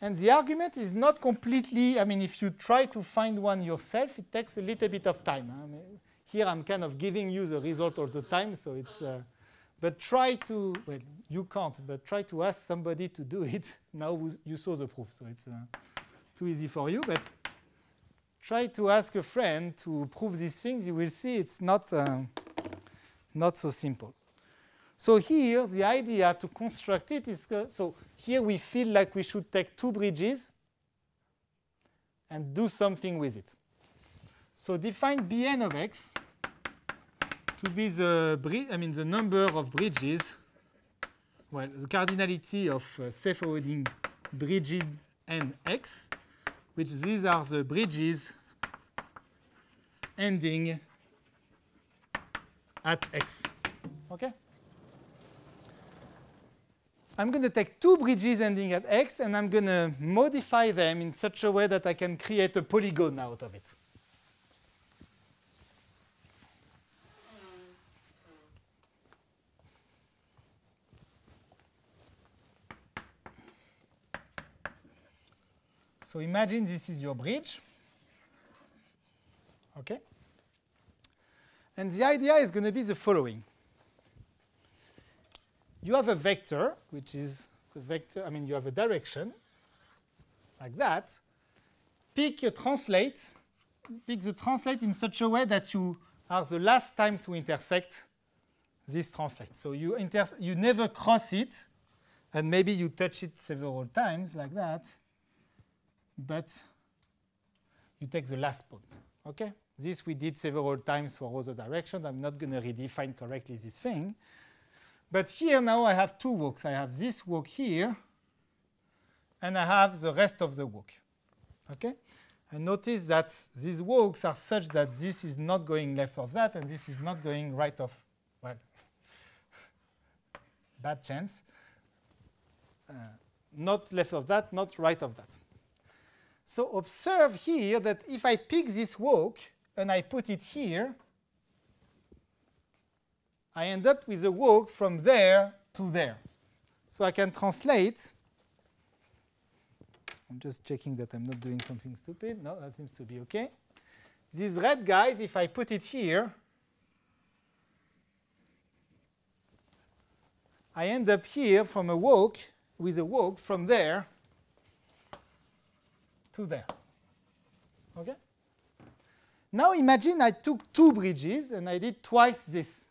And the argument is not completely, if you try to find one yourself, it takes a little bit of time. Here I'm kind of giving you the result all the time, so it's, but try to, well, you can't, but try to ask somebody to do it. Now you saw the proof, so it's too easy for you, but try to ask a friend to prove these things. You will see it's not, not so simple. So here, the idea to construct it is, so here we feel like we should take two bridges and do something with it. So define Bn of x to be the number of bridges, well, the cardinality of self-avoiding bridges nx, which these are the bridges ending at x. Okay? I'm going to take two bridges ending at x, and I'm going to modify them in such a way that I can create a polygon out of it. So imagine this is your bridge, okay? And the idea is going to be the following. You have a vector, which is the vector, you have a direction, like that. Pick your translate, pick the translate in such a way that you are the last time to intersect this translate. So you never cross it, and maybe you touch it several times, like that. But you take the last point, okay? This we did several times for other directions. I'm not going to redefine correctly this thing. But here now I have two walks. I have this walk here, and I have the rest of the walk, okay? And notice that these walks are such that this is not going left of that, and this is not going right of, well, bad chance. Not left of that, not right of that. So observe here that if I pick this walk and I put it here, I end up with a walk from there to there. So I can translate. I'm just checking that I'm not doing something stupid. No, that seems to be OK. These red guys, if I put it here, I end up here from a walk with a walk from there to there, okay? Now imagine I took two bridges and I did twice this.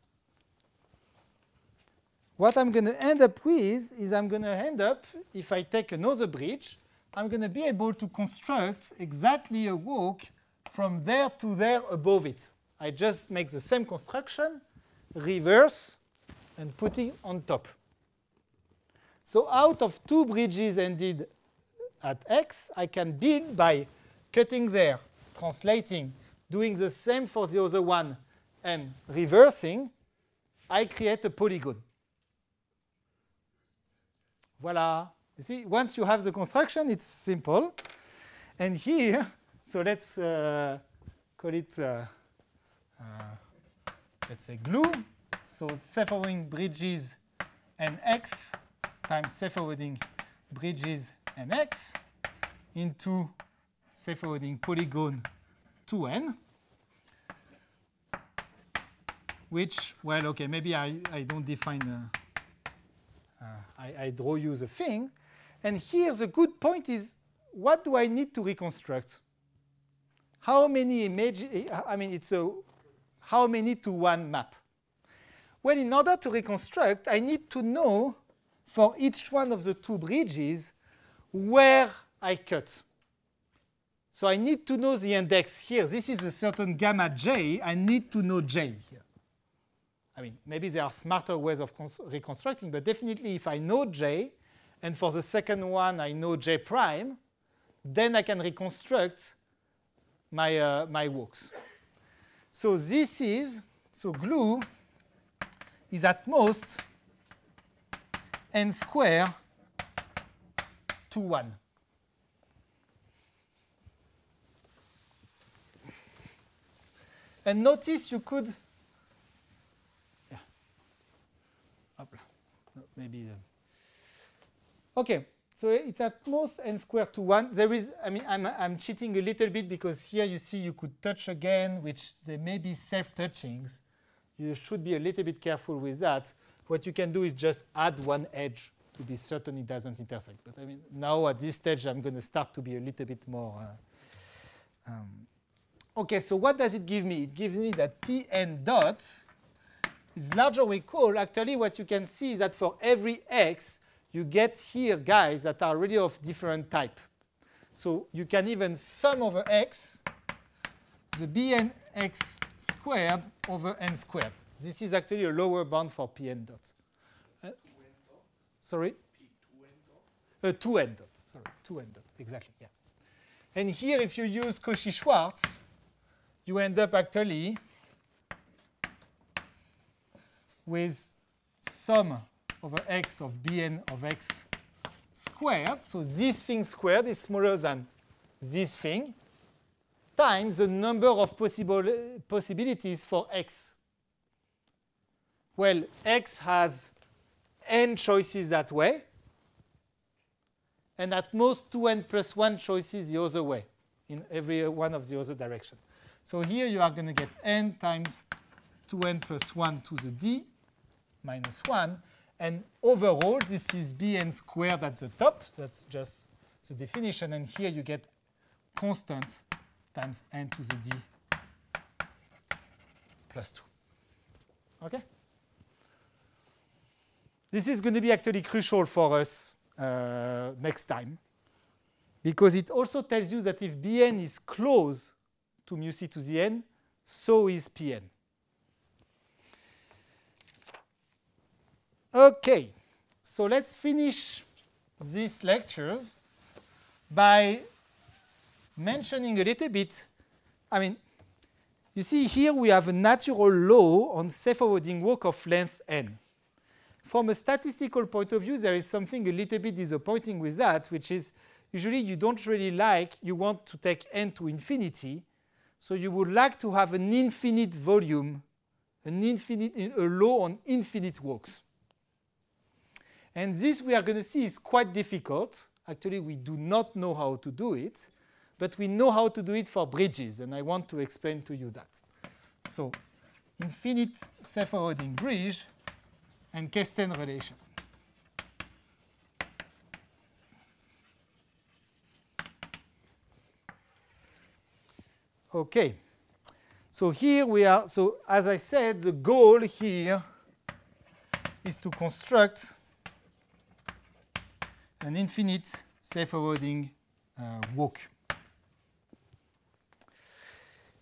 What I'm going to end up with is I'm going to end up, if I take another bridge, I'm going to be able to construct exactly a walk from there to there above it. I just make the same construction, reverse, and put it on top. So out of two bridges ended at x, I can build by cutting there, translating, doing the same for the other one and reversing, I create a polygon. Voila. You see, once you have the construction, it's simple. And here, so let's call it, let's say, glue. So self-avoiding bridges and x times self-avoiding bridges and x into self-avoiding polygon 2n, which, well, OK, maybe I don't define, I draw you the thing. And here, the good point is, what do I need to reconstruct? How many images? I mean, it's a how many to one map? Well, in order to reconstruct, I need to know for each one of the two bridges where I cut. So I need to know the index here. This is a certain gamma j. I need to know j here. I mean, maybe there are smarter ways of reconstructing, but definitely if I know j, and for the second one I know j prime, then I can reconstruct my, my walks. So this is, so glue is at most n square to 1. And notice you could, maybe. OK, so it's at most n squared to 1. There is, I mean, I'm cheating a little bit because here you see you could touch again, which there may be self-touchings. You should be a little bit careful with that. What you can do is just add one edge to be certain it doesn't intersect. But I mean, now at this stage, I'm going to start to be a little bit more. OK, so what does it give me? It gives me that Pn dot is larger or equal. Actually, what you can see is that for every x, you get here guys that are really of different type. So you can even sum over x, the bnx squared over n squared. This is actually a lower bound for Pn dot. 2n dot? Sorry? P2n dot? 2n dot, sorry, 2n dot, exactly, yeah. And here, if you use Cauchy-Schwarz, you end up actually with sum over x of Bn of x squared. So this thing squared is smaller than this thing times the number of possibilities for x. Well, x has n choices that way, and at most 2n plus 1 choices the other way in every one of the other direction. So here you are going to get n times 2n plus 1 to the d minus 1. And overall, this is Bn squared at the top. That's just the definition. And here you get constant times n to the d plus 2. OK? This is going to be actually crucial for us next time, because it also tells you that if Bn is close to mu c to the n, so is Pn. OK, so let's finish these lectures by mentioning a little bit. I mean, you see here we have a natural law on self-avoiding walk of length n. From a statistical point of view, there is something a little bit disappointing with that, which is usually you don't really like, you want to take n to infinity. So you would like to have an infinite volume, a law on infinite walks. And this, we are going to see, is quite difficult. Actually, we do not know how to do it, but we know how to do it for bridges, and I want to explain to you that. So infinite self-avoiding bridge and Kesten relation. OK. So here we are. So as I said, the goal here is to construct an infinite self-avoiding walk.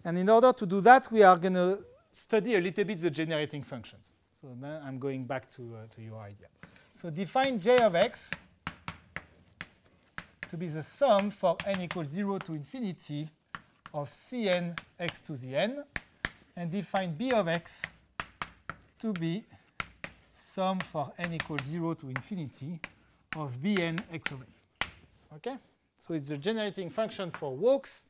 And in order to do that, we are going to study a little bit the generating functions. So now I'm going back to your idea. So define j of x to be the sum for n equals 0 to infinity of Cn x to the n, and define b of x to be sum for n equals 0 to infinity of Bn x of n. Okay? So it's the generating function for walks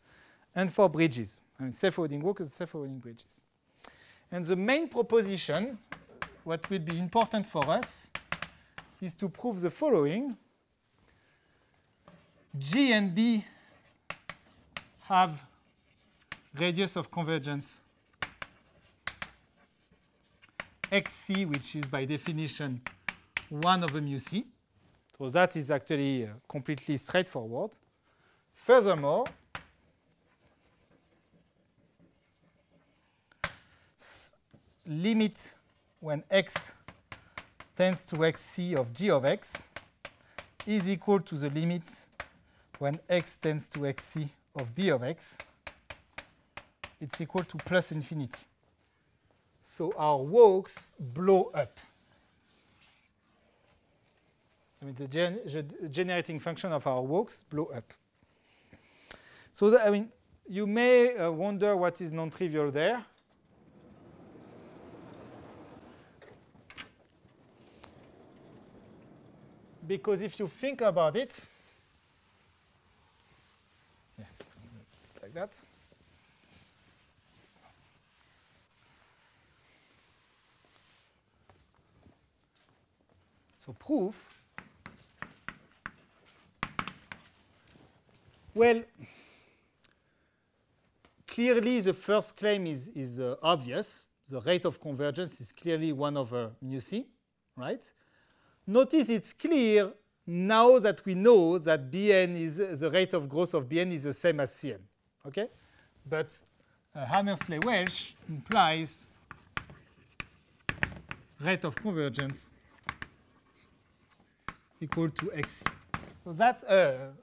and for bridges. I mean, self-avoiding walks and self-avoiding bridges. And the main proposition, what will be important for us, is to prove the following. G and B have radius of convergence xc, which is by definition 1 over mu c. So that is actually completely straightforward. Furthermore, limit when x tends to xc of g of x is equal to the limit when x tends to xc of b of x. It's equal to plus infinity. So our walks blow up. I mean, the generating function of our walks blow up. So that, I mean, you may wonder what is non-trivial there. Because if you think about it, yeah, like that. So proof. Well, clearly the first claim is obvious. The rate of convergence is clearly 1 over mu c, right? Notice it's clear now that we know that Bn is the rate of growth of Bn is the same as Cn. Okay? But Hammersley-Welsh implies rate of convergence equal to xc. So that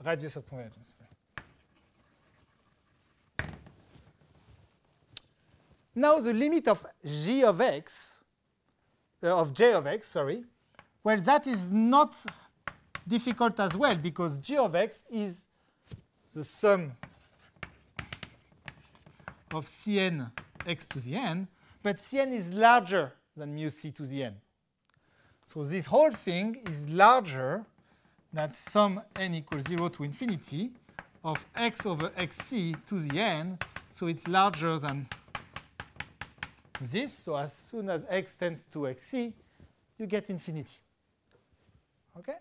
radius of convergence. Now the limit of g of x, of j of x, sorry. Well, that is not difficult as well, because g of x is the sum of Cn x to the n, but Cn is larger than mu c to the n. So this whole thing is larger than sum n equals 0 to infinity of x over xc to the n, so it's larger than this. So as soon as x tends to xc, you get infinity. Okay?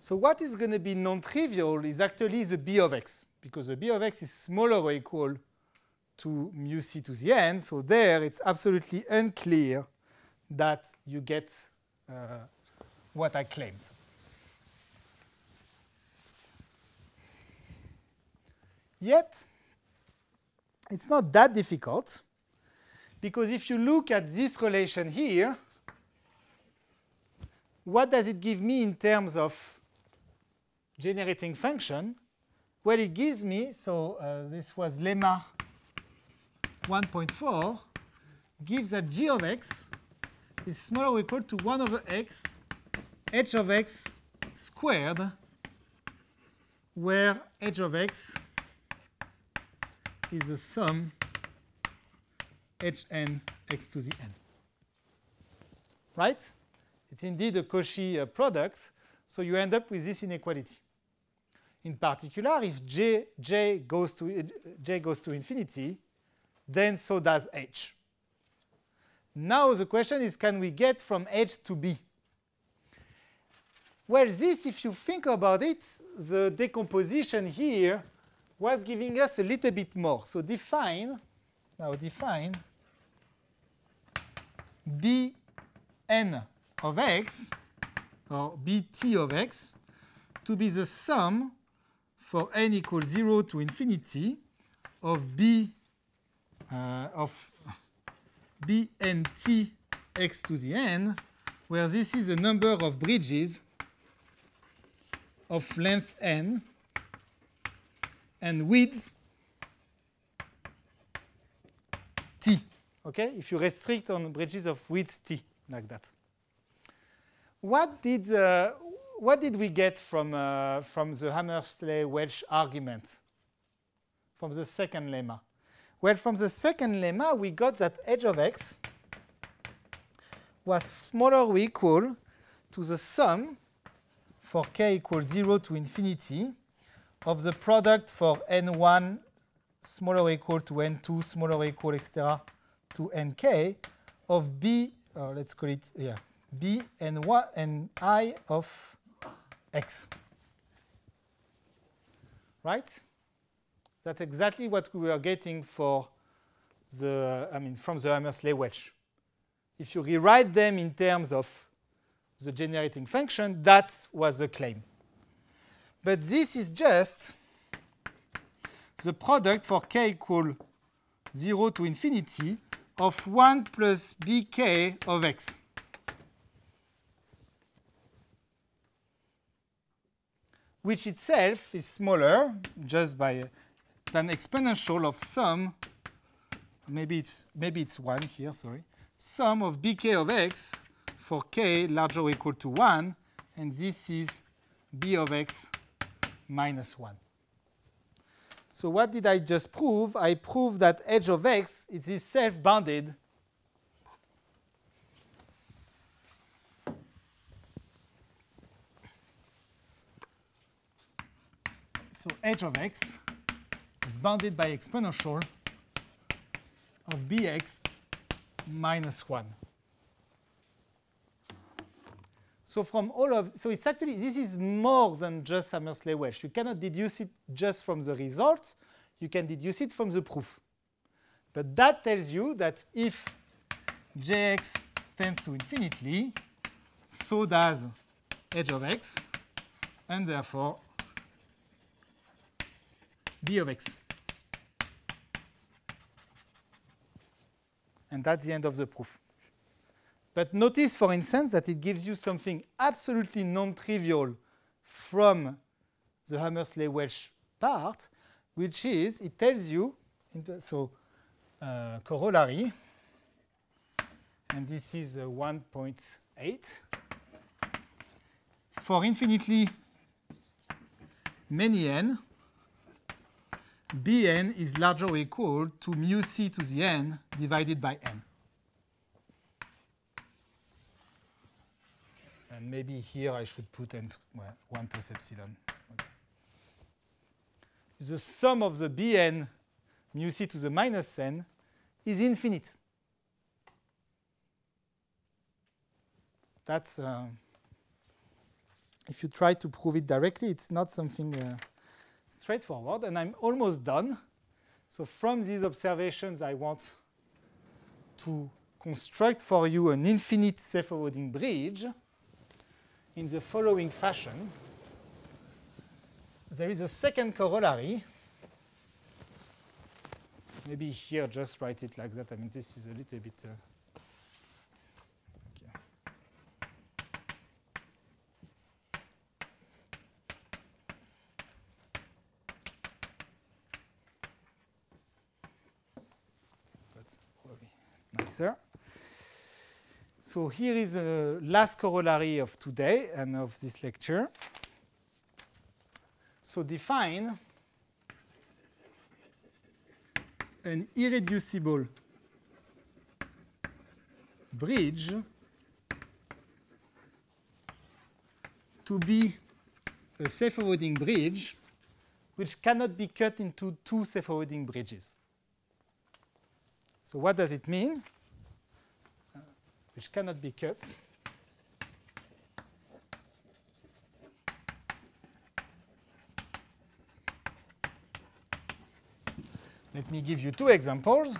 So what is going to be non-trivial is actually the b of x, because the b of x is smaller or equal to mu c to the n. So there, it's absolutely unclear that you get what I claimed. Yet, it's not that difficult, because if you look at this relation here, what does it give me in terms of generating function? Well, it gives me, so this was lemma 1.4, gives that g of x is smaller or equal to 1 over x, h of x squared, where h of x is the sum hn x to the n. Right? It's indeed a Cauchy product, so you end up with this inequality. In particular, if j goes to infinity, then so does h. Now the question is, can we get from h to b? Well, this, if you think about it, the decomposition here was giving us a little bit more. So define Bn of x, or Bt of x, to be the sum for n equals 0 to infinity of Bnt x to the n, where this is the number of bridges of length n, and width t, okay? If you restrict on bridges of width t, like that. What did, what did we get from the Hammersley-Welsh argument, from the second lemma? Well, from the second lemma, we got that h of x was smaller or equal to the sum for k equals 0 to infinity of the product for n1 smaller or equal to n2 smaller or equal, etc., to nk of b, let's call it, yeah, b and, y and I of x. Right? That's exactly what we were getting for the, from the Hammersley-Welsh. If you rewrite them in terms of the generating function, that was the claim. But this is just the product for k equal 0 to infinity of 1 plus bk of x. Which itself is smaller just by an exponential of sum, maybe it's 1 here, sorry, sum of bk of x for k larger or equal to 1, and this is b of x minus 1. So what did I just prove? I proved that h of x is self-bounded . So h of x is bounded by exponential of bx minus 1. So from all of, so it's actually, this is more than just Hammersley-Welsh. You cannot deduce it just from the result. You can deduce it from the proof. But that tells you that if jx tends to infinity, so does h of x, and therefore b of x. And that's the end of the proof. But notice, for instance, that it gives you something absolutely non-trivial from the Hammersley-Welsh part, which is, it tells you, so corollary, and this is 1.8, for infinitely many n, Bn is larger or equal to mu c to the n divided by n. And maybe here I should put n, well, 1 plus epsilon. Okay. The sum of the Bn mu c to the minus n is infinite. That's, if you try to prove it directly, it's not something straightforward, and I'm almost done. So from these observations, I want to construct for you an infinite self-avoiding bridge in the following fashion. There is a second corollary. Maybe here, just write it like that. This is a little bit. So here is the last corollary of today and of this lecture. So define an irreducible bridge to be a self-avoiding bridge which cannot be cut into two self-avoiding bridges. So what does it mean? Which cannot be cut. Let me give you two examples.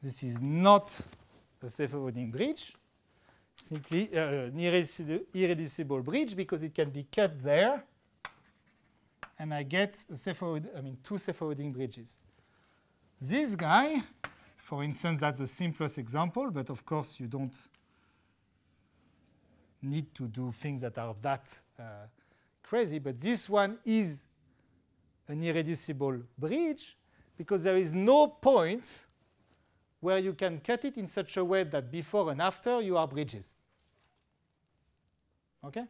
This is not a self-avoiding bridge, simply an irreducible bridge, because it can be cut there, and I get a two self-avoiding bridges. This guy, for instance, that's the simplest example, but of course you don't need to do things that are that crazy. But this one is an irreducible bridge because there is no point where you can cut it in such a way that before and after you are bridges. Okay?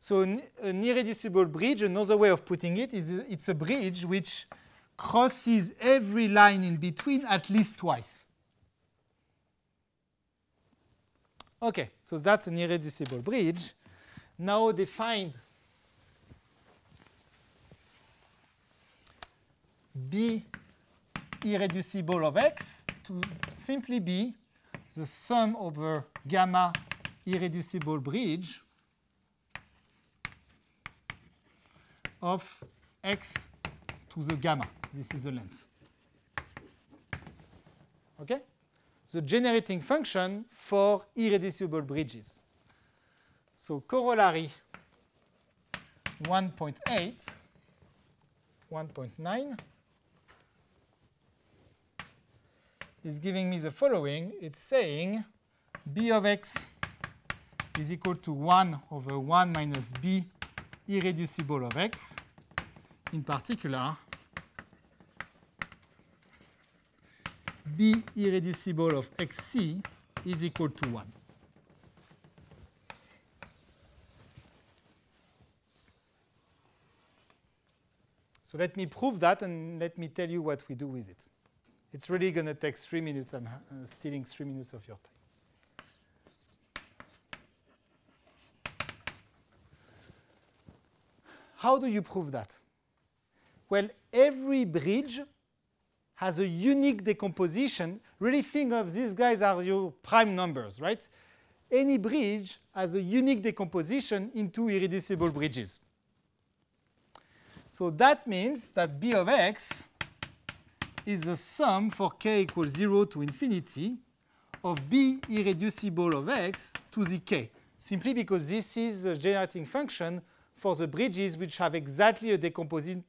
So an irreducible bridge, another way of putting it, is it's a bridge which crosses every line in between at least twice. Okay, so that's an irreducible bridge. Now they find B irreducible of X to simply be the sum over gamma irreducible bridge of X to the gamma. This is the length. Okay? The generating function for irreducible bridges. So corollary 1.8, 1.9 is giving me the following. It's saying B of X is equal to 1 over 1 minus B irreducible of X. In particular, B irreducible of XC is equal to 1. So let me prove that and let me tell you what we do with it. It's really going to take 3 minutes. I'm stealing 3 minutes of your time. How do you prove that? Well, every bridge has a unique decomposition. Really think of these guys are your prime numbers, right? Any bridge has a unique decomposition into irreducible bridges. So that means that B of X is the sum for k equals 0 to infinity of B irreducible of X to the k, simply because this is the generating function for the bridges which have exactly a decomposition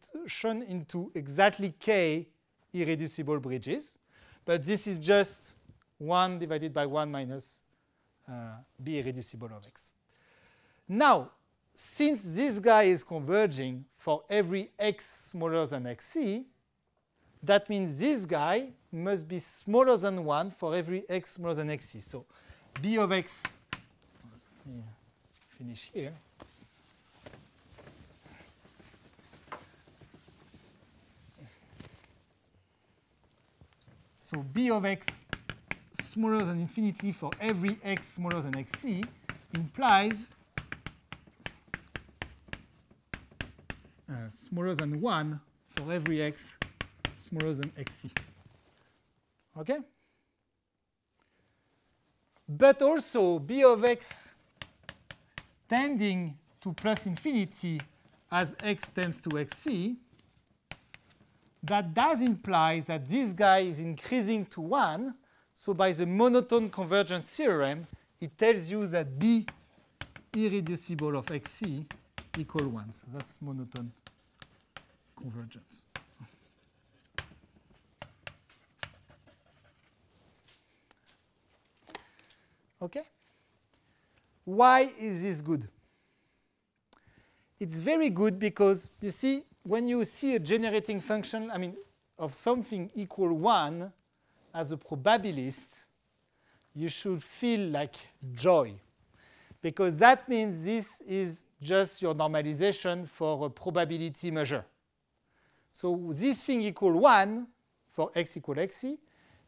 into exactly k irreducible bridges. But this is just 1 divided by 1 minus B irreducible of X. Now, since this guy is converging for every X smaller than XC, that means this guy must be smaller than 1 for every X smaller than XC. So B of X, let me finish here. So B of X smaller than infinity for every X smaller than XC implies smaller than 1 for every X smaller than XC. Okay? But also B of X tending to plus infinity as X tends to XC, that does imply that this guy is increasing to 1. So by the monotone convergence theorem, it tells you that B irreducible of XC equals 1. So that's monotone convergence. OK? Why is this good? It's very good because, you see, when you see a generating function, of something equal 1 as a probabilist, you should feel like joy. Because that means this is just your normalization for a probability measure. So this thing equal 1 for X equal XC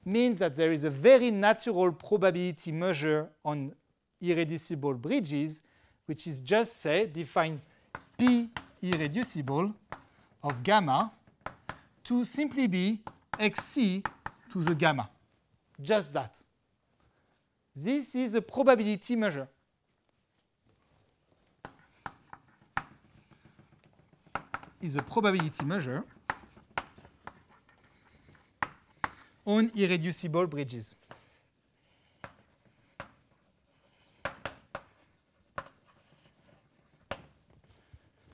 means that there is a very natural probability measure on irreducible bridges, which is just, say, define P irreducible of gamma to simply be XC to the gamma. Just that. This is a probability measure. Is a probability measure on irreducible bridges.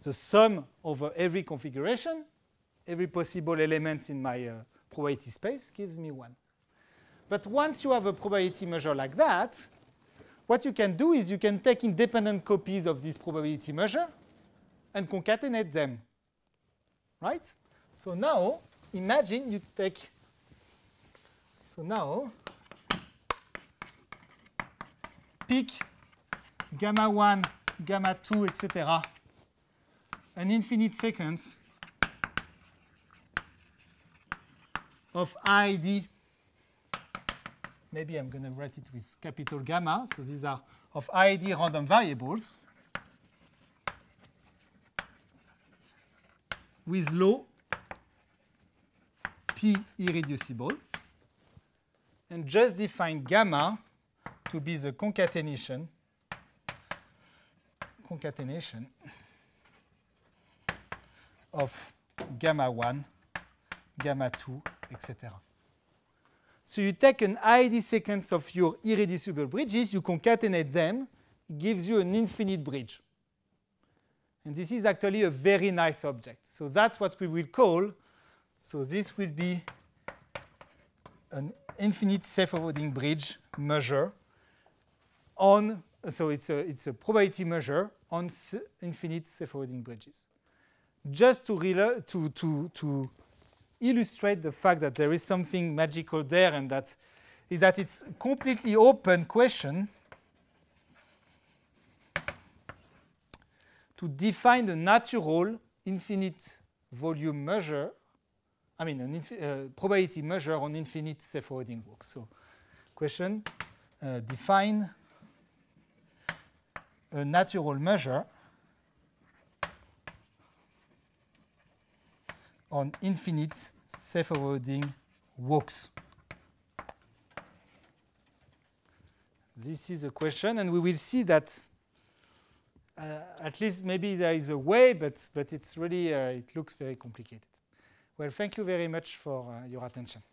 The sum over every configuration, every possible element in my probability space gives me 1. But once you have a probability measure like that, what you can do is you can take independent copies of this probability measure and concatenate them, right? So now, imagine you take, so now, pick gamma 1 gamma 2, etc., an infinite sequence of ID. Maybe I'm going to write it with capital gamma. So these are of ID random variables with law P irreducible, and just define gamma to be the concatenation of gamma 1, gamma 2, etc. So you take an ID sequence of your irreducible bridges, you concatenate them, it gives you an infinite bridge. And this is actually a very nice object. So that's what we will call, so this will be an infinite self-avoiding bridge measure on, so it's a probability measure on infinite self-avoiding bridges. Just to illustrate the fact that there is something magical there, and that is that it's a completely open question to define the natural infinite volume measure, I mean probability measure on infinite self-avoiding walk. So question, define a natural measure on infinite self-avoiding walks. This is a question, and we will see that at least maybe there is a way, but it's really, it looks very complicated. Well, thank you very much for your attention.